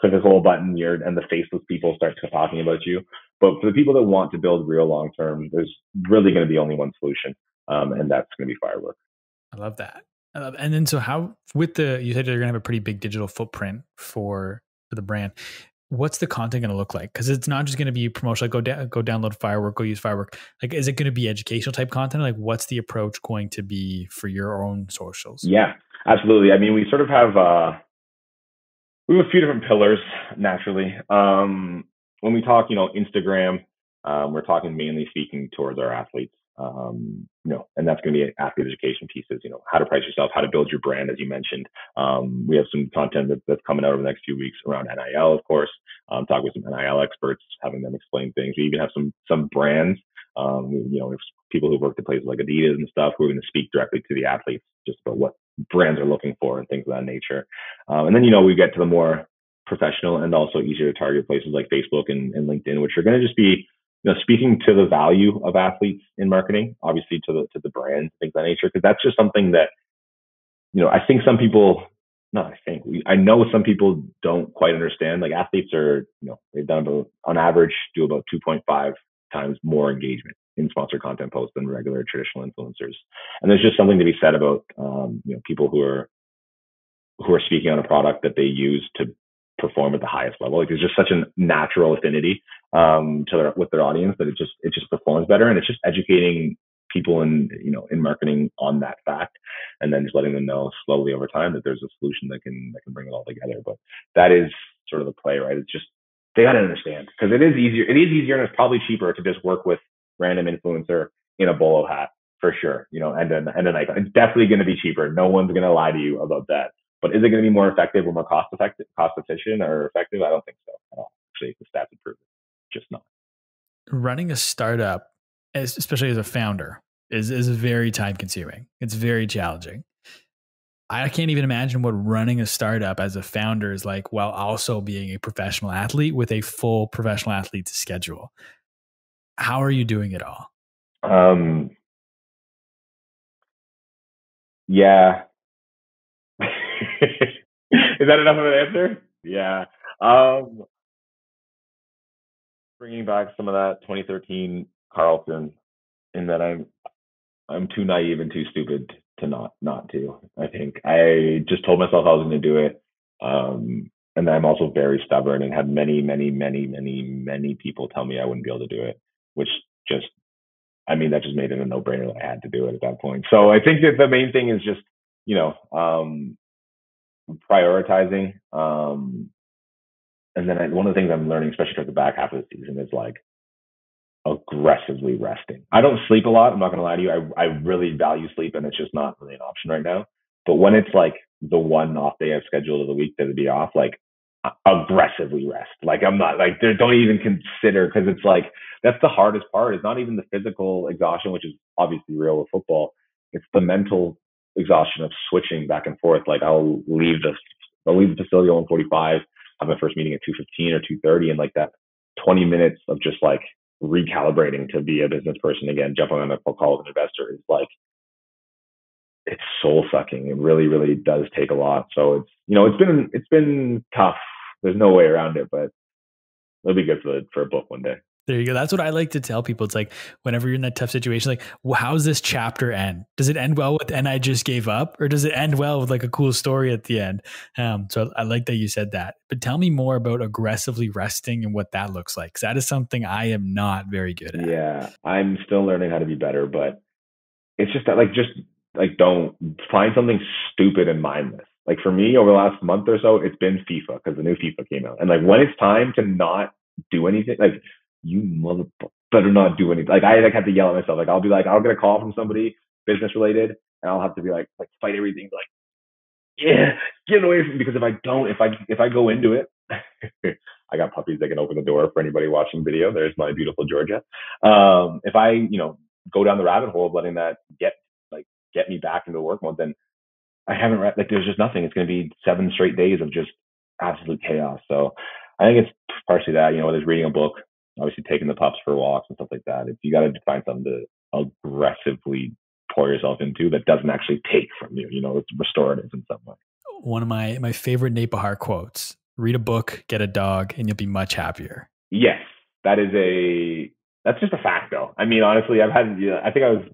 click this little button and the faceless people start talking about you. But for the people that want to build real long-term, there's really going to be only one solution. And that's going to be Firework. I love that. And then, so how, you said you're going to have a pretty big digital footprint for the brand. What's the content going to look like? Because it's not just going to be promotional, like go download Firework, go use Firework. Like, is it going to be educational type content? Like, what's the approach going to be for your own socials? Yeah, absolutely. I mean, we sort of have, we have a few different pillars naturally. When we talk, Instagram, we're talking mainly speaking towards our athletes, and that's going to be athlete education pieces, how to price yourself, how to build your brand, as you mentioned. We have some content that's coming out over the next few weeks around NIL, of course, talking with some NIL experts, having them explain things. We even have some brands, we have people who work at places like Adidas and stuff who are going to speak directly to the athletes just about what brands are looking for and things of that nature. And then, we get to the more professional and also easier to target places like Facebook and LinkedIn, which are going to just be, speaking to the value of athletes in marketing, obviously to the brand, things of that nature. Because that's just something that, I know some people don't quite understand. Like, athletes are, they've done about, on average, do about 2.5 times more engagement in sponsored content posts than regular traditional influencers. And there's just something to be said about, people who are who are speaking on a product that they use to perform at the highest level. Like, there's just such a natural affinity with their audience that it just performs better. And it's just educating people in marketing on that fact, and then just letting them know slowly over time that there's a solution that can bring it all together. But that is sort of the play, right? It's just, they got to understand, because it is easier and it's probably cheaper to just work with random influencer in a bolo hat, for sure, and an icon. It's definitely going to be cheaper. No one's going to lie to you about that. But is it going to be more effective or more cost efficient or effective? I don't think so at all. Actually, the stats improve it. Just not. Running a startup, especially as a founder, is very time consuming. It's very challenging. I can't even imagine what running a startup as a founder is like, while also being a professional athlete with a full professional athlete's schedule. How are you doing it all? Yeah. Is that enough of an answer? Yeah. Bringing back some of that 2013 Carleton, in that I'm too naive and too stupid to not to. I think I just told myself I was going to do it, and I'm also very stubborn and had many people tell me I wouldn't be able to do it, which just, I mean, that just made it a no-brainer that I had to do it at that point. So I think that the main thing is just prioritizing, and then one of the things I'm learning, especially towards the back half of the season, is like aggressively resting. I don't sleep a lot. I'm not going to lie to you. I really value sleep, and it's just not really an option right now. But when it's like the one off day I've scheduled of the week that would be off, like aggressively rest. Like I'm not like, don't even consider, because it's like, that's the hardest part. It's not even the physical exhaustion, which is obviously real with football. It's the mental exhaustion of switching back and forth. Like I'll leave the facility at 1:45, have my first meeting at 2:15 or 2:30, and like that 20 minutes of just like recalibrating to be a business person again, jumping on a call with an investor, is like, it's soul sucking. It really, really does take a lot. So it's, it's been tough. There's no way around it, but it'll be good for a book one day. There you go. That's what I like to tell people. It's like, whenever you're in that tough situation, like, well, how's this chapter end? Does it end well with, and I just gave up, or does it end well with like a cool story at the end? So I like that you said that, but tell me more about aggressively resting and what that looks like, 'cause that is something I am not very good at. Yeah. I'm still learning how to be better, but it's just that, like, don't find something stupid and mindless. Like for me, over the last month or so, it's been FIFA, because the new FIFA came out. And like, when it's time to not do anything, like, you motherfucker, better not do anything. Like I have to yell at myself. Like I'll be like, I'll get a call from somebody business related, and I'll have to be like fight everything. Like, yeah, get away from me, because if I don't, if I go into it, I got puppies that can open the door for anybody watching video. There's my beautiful Georgia. If I, go down the rabbit hole of letting that get me back into work mode, then I haven't read, like, there's just nothing. It's going to be 7 straight days of just absolute chaos. So I think it's partially that, whether it's reading a book, obviously taking the pups for walks and stuff like that. If you got to find something to aggressively pour yourself into that doesn't actually take from you, it's restorative in some way. One of my favorite Nate Behar quotes: read a book, get a dog, and you'll be much happier. Yes, that's just a fact though. I mean, honestly, I think I was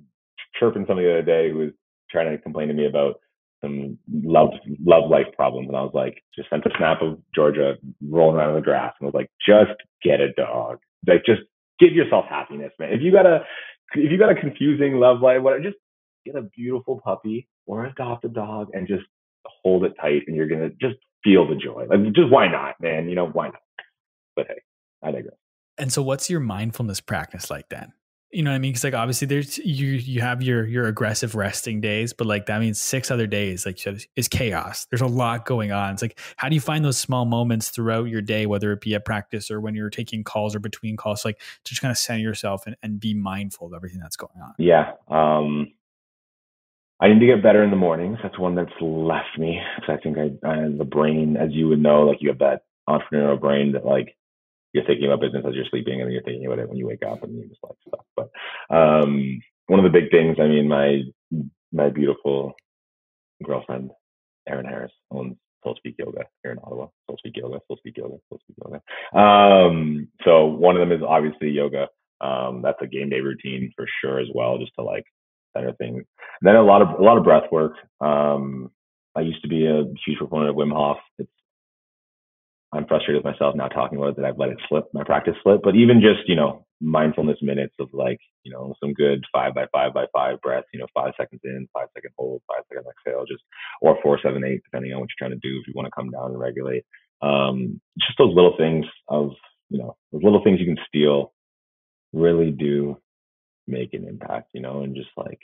chirping somebody the other day who was trying to complain to me about some love life problems, and I was like, just sent a snap of Georgia rolling around in the grass, and I was like, just get a dog. Like, just give yourself happiness, man. If you got a confusing love life, whatever, just get a beautiful puppy or adopt a dog and just hold it tight, and you're gonna just feel the joy. Like, just why not, man? Why not? But hey, I digress. And so, what's your mindfulness practice like then? You know what I mean? Because like obviously there's you have your aggressive resting days, but like that means 6 other days, like you said, is chaos. There's a lot going on. It's like, how do you find those small moments throughout your day, whether it be at practice or when you're taking calls or between calls, like to just kind of center yourself and be mindful of everything that's going on? Yeah. I need to get better in the mornings. That's one that's left me, because I think the brain, as you would know, like you have that entrepreneurial brain that like, you're thinking about business as you're sleeping, and then you're thinking about it when you wake up, and you just like stuff. But one of the big things, I mean, my beautiful girlfriend, Aaron Harris, owns Soul Speak Yoga here in Ottawa. Soul Speak Yoga. So one of them is obviously yoga. That's a game day routine for sure as well, just to like center things. And then a lot of breath work. I used to be a huge proponent of Wim Hof. I'm frustrated with myself now talking about it that I've let it slip, my practice slip. But even just, mindfulness minutes of some good 5x5x5 breaths, 5 seconds in, 5 second hold, 5 second exhale, or 4, 7, 8, depending on what you're trying to do, if you want to come down and regulate. Just those little things those little things you can steal really do make an impact, and just like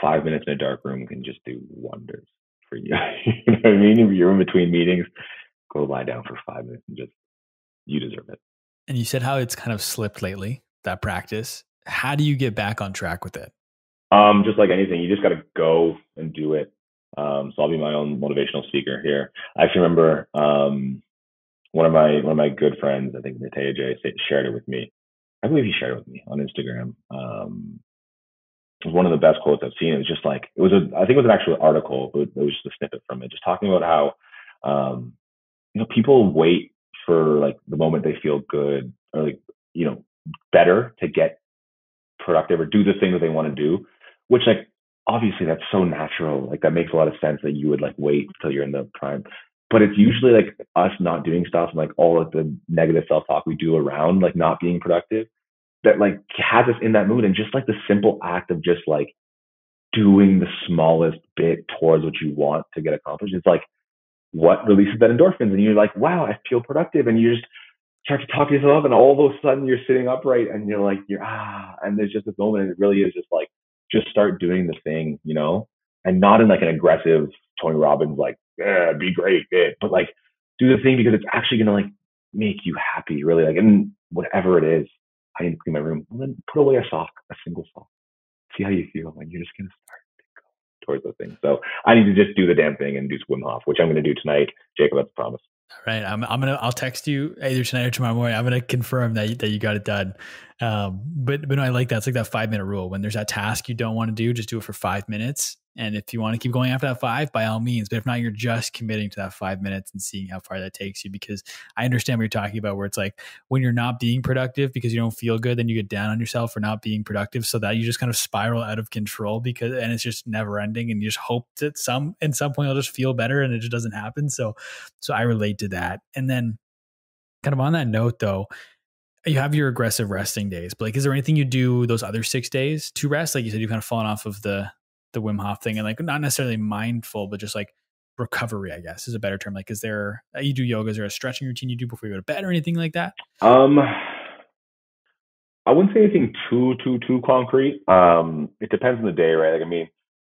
5 minutes in a dark room can just do wonders for you. You know what I mean? If you're in between meetings, go lie down for 5 minutes and you deserve it. And you said how it's kind of slipped lately, that practice. How do you get back on track with it? Just like anything, you just got to go and do it. So I'll be my own motivational speaker here. I actually remember one of my good friends, I think Nate J, shared it with me. I believe he shared it with me on Instagram. It was one of the best quotes I've seen. It was just like, I think it was an actual article, but it was just a snippet from it, just talking about how, people wait for the moment they feel good or better to get productive or do the thing that they want to do, which obviously that's so natural. That makes a lot of sense that you would wait till you're in the prime, but it's usually us not doing stuff and all of the negative self-talk we do around not being productive that has us in that mood. And just the simple act of just doing the smallest bit towards what you want to get accomplished, it's what releases that endorphins, and you're wow, I feel productive. And you just start to talk to yourself, and all of a sudden you're sitting upright and you're and there's just this moment. And it really is just start doing the thing, and not in an aggressive Tony Robbins, be great, but do the thing because it's actually going to make you happy, really. And whatever it is, I need to clean my room. Well, then put away a single sock. See how you feel. And you're just going to start towards those things. So I need to just do the damn thing and do Wim Hof, which I'm going to do tonight. Jacob, that's a promise. All right. I'll text you either tonight or tomorrow morning. I'm going to confirm that you got it done. But no, I like that. It's that 5 minute rule. When there's that task you don't want to do, just do it for 5 minutes. And if you want to keep going after that 5, by all means, but if not, you're just committing to that 5 minutes and seeing how far that takes you. Because I understand what you're talking about, where it's when you're not being productive because you don't feel good, then you get down on yourself for not being productive. So that you just kind of spiral out of control and it's just never ending. And you just hope that at some point you'll just feel better, and it just doesn't happen. So I relate to that. And then kind of on that note though, you have your aggressive resting days, but is there anything you do those other 6 days to rest? Like you said, you've kind of fallen off of the Wim Hof thing, and not necessarily mindful, but just recovery, I guess is a better term. Is there, you do yoga, is there a stretching routine you do before you go to bed or anything like that? I wouldn't say anything too concrete. It depends on the day, right?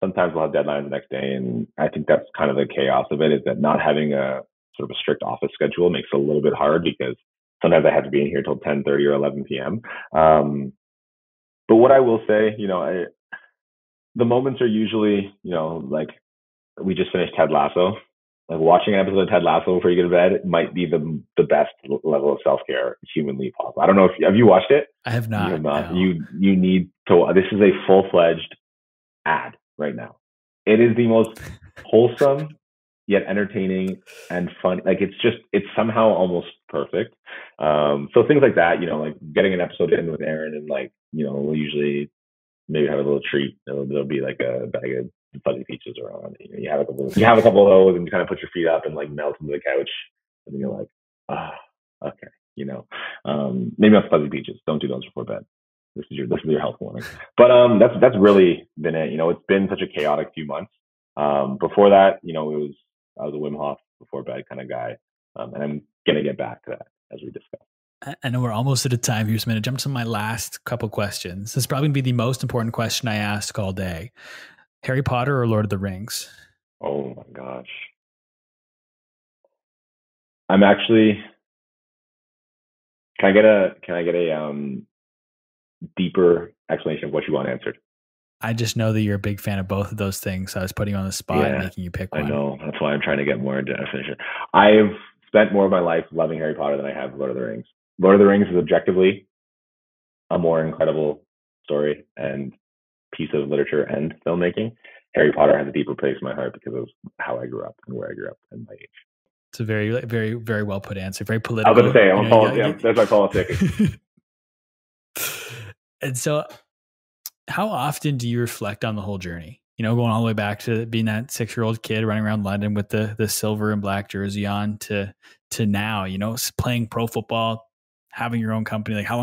Sometimes we'll have deadlines the next day. And I think that's kind of the chaos of it, is that not having a sort of a strict office schedule makes it a little bit hard, because sometimes I have to be in here till 10:30 or 11 PM. But what I will say, the moments are usually, we just finished Ted Lasso. Watching an episode of Ted Lasso before you go to bed might be the best level of self-care humanly possible. I don't know if have you watched it? I have not. You need to. This is a full-fledged ad right now. It is the most wholesome yet entertaining and fun. It's somehow almost perfect. So things like that, getting an episode in with Aaron, and we'll usually maybe have a little treat. There'll be a bag of fuzzy peaches around. You have a couple of those, and you kind of put your feet up and melt into the couch, and you're okay. Maybe not fuzzy peaches. Don't do those before bed. This is your health warning. But that's really been it. It's been such a chaotic few months. Before that, I was a Wim Hof before bed kind of guy, and I'm gonna get back to that as we discuss. I know we're almost at a time here, so I'm going to jump to my last couple questions. This is probably going to be the most important question I ask all day. Harry Potter or Lord of the Rings? Oh my gosh. I'm actually, can I get a deeper explanation of what you want answered? I just know that you're a big fan of both of those things. So I was putting you on the spot and making you pick one. I know. That's why I'm trying to get more definition. I've spent more of my life loving Harry Potter than I have Lord of the Rings. Lord of the Rings is objectively a more incredible story and piece of literature and filmmaking. Harry Potter has a deeper place in my heart because of how I grew up and where I grew up and my age. It's a very, very, very well put answer. Very political. I was going to say, that's my politics. And so how often do you reflect on the whole journey? you know, going all the way back to being that 6-year-old kid running around London with the silver and black jersey on to now, you know, playing pro football, having your own company. Like how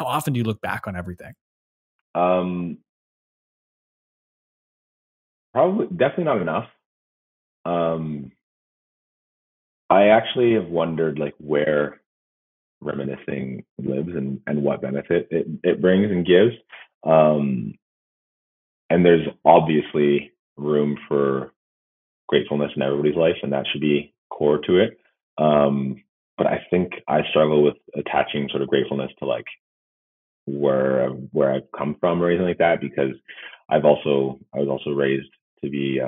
often do you look back on everything? Probably, definitely not enough. I actually have wondered like where reminiscing lives and what benefit it brings and gives. And there's obviously room for gratefulness in everybody's life, and that should be core to it. But I think I struggle with attaching sort of gratefulness to like where I've come from or anything like that, because I was also raised to be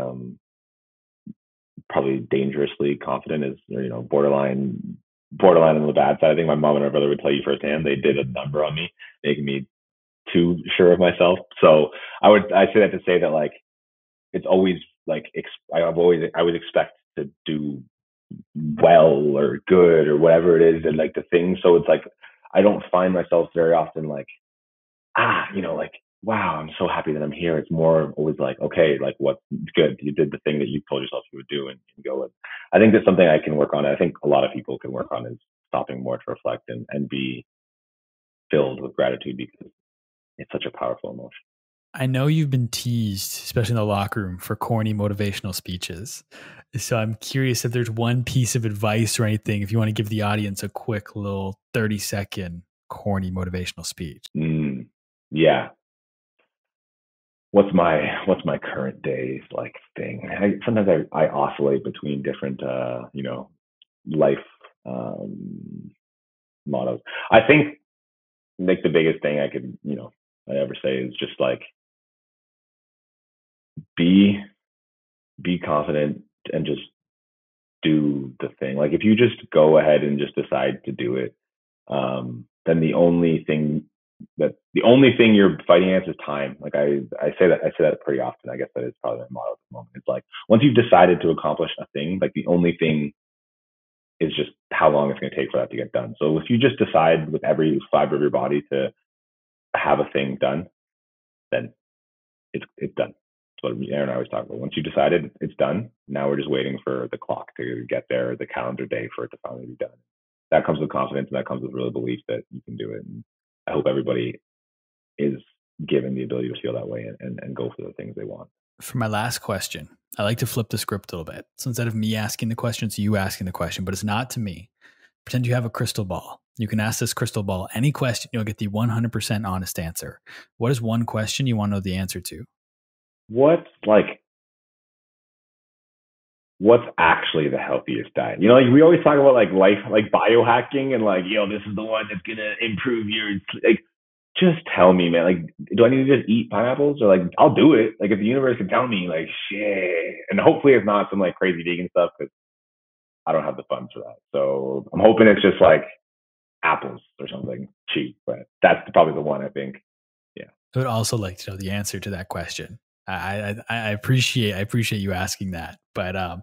probably dangerously confident, is, you know, borderline on the bad side. I think my mom and her brother would tell you firsthand, they did a number on me, making me too sure of myself. So I say that to say that like, it's always like, I would expect to do well or good or whatever it is, and like the thing. So it's like, I don't find myself very often like, you know, like, wow, I'm so happy that I'm here. It's more always like, okay, like what's good? You did the thing that you told yourself you would do and go with. I think that's something I can work on. I think a lot of people can work on, is stopping more to reflect and be filled with gratitude, because it's such a powerful emotion. I know you've been teased, especially in the locker room, for corny motivational speeches. So I'm curious if there's one piece of advice or anything, if you want to give the audience a quick little 30-second corny motivational speech. Yeah. What's my current day's like thing? Sometimes I oscillate between different, you know, life mottos. I think like the biggest thing I could, you know, I ever say is just like, be confident and just do the thing. Like if you just go ahead and just decide to do it, then the only thing you're fighting against is time. Like I say that pretty often. I guess that is probably my motto at the moment. It's like, once you've decided to accomplish a thing, like the only thing is just how long it's going to take for that to get done. So if you just decide with every fiber of your body to have a thing done, then it's done. That's what Aaron and I always talk about. Once you decided, it's done. Now we're just waiting for the clock to get there, the calendar day for it to finally be done. That comes with confidence, and that comes with real belief that you can do it. And I hope everybody is given the ability to feel that way and go for the things they want. For my last question, I like to flip the script a little bit. So instead of me asking the question, it's you asking the question, but it's not to me. Pretend you have a crystal ball. You can ask this crystal ball any question. You'll get the 100% honest answer. What is one question you want to know the answer to? What's actually the healthiest diet? You know, like we always talk about like life, like biohacking and like, yo, this is the one that's going to improve your, like, just tell me, man. Like, do I need to just eat pineapples? Or like, I'll do it. Like if the universe can tell me, like, shit. And hopefully it's not some like crazy vegan stuff, because I don't have the funds for that. So I'm hoping it's just like apples or something cheap, but that's probably the one I think. Yeah. I would also like to know the answer to that question. I appreciate you asking that, but I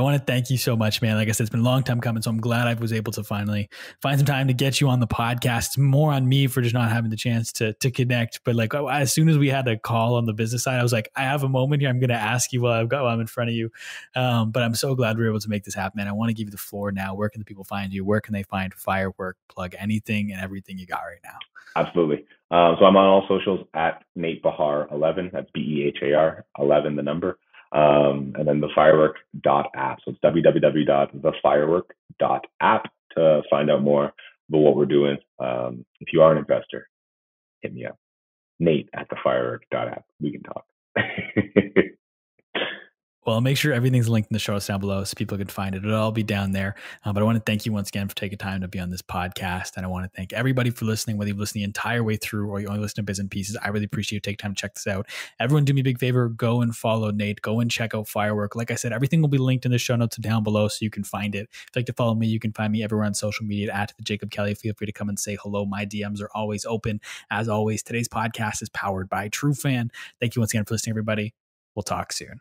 want to thank you so much, man. Like I said, it's been a long time coming, so I'm glad I was able to finally find some time to get you on the podcast. It's more on me for just not having the chance to connect. But like, as soon as we had a call on the business side, I was like, I have a moment here. I'm going to ask you while I'm in front of you. But I'm so glad we were able to make this happen, man. I want to give you the floor now. Where can the people find you? Where can they find Firework? Plug anything and everything you got right now. Absolutely. So I'm on all socials at Nate Behar 11. That's B-E-H-A-R 11, the number. And then the firework.app. So it's www.thefirework.app to find out more about what we're doing. If you are an investor, hit me up. Nate at thefirework.app. We can talk. Well, make sure everything's linked in the show notes down below so people can find it. It'll all be down there. But I want to thank you once again for taking time to be on this podcast. And I want to thank everybody for listening, whether you've listened the entire way through or you only listen to bits and pieces. I really appreciate you taking time to check this out. Everyone do me a big favor. Go and follow Nate. Go and check out Firework. Like I said, everything will be linked in the show notes down below so you can find it. If you'd like to follow me, you can find me everywhere on social media at the Jacob Kelly. Feel free to come and say hello. My DMs are always open. As always, today's podcast is powered by TruFan. Thank you once again for listening, everybody. We'll talk soon.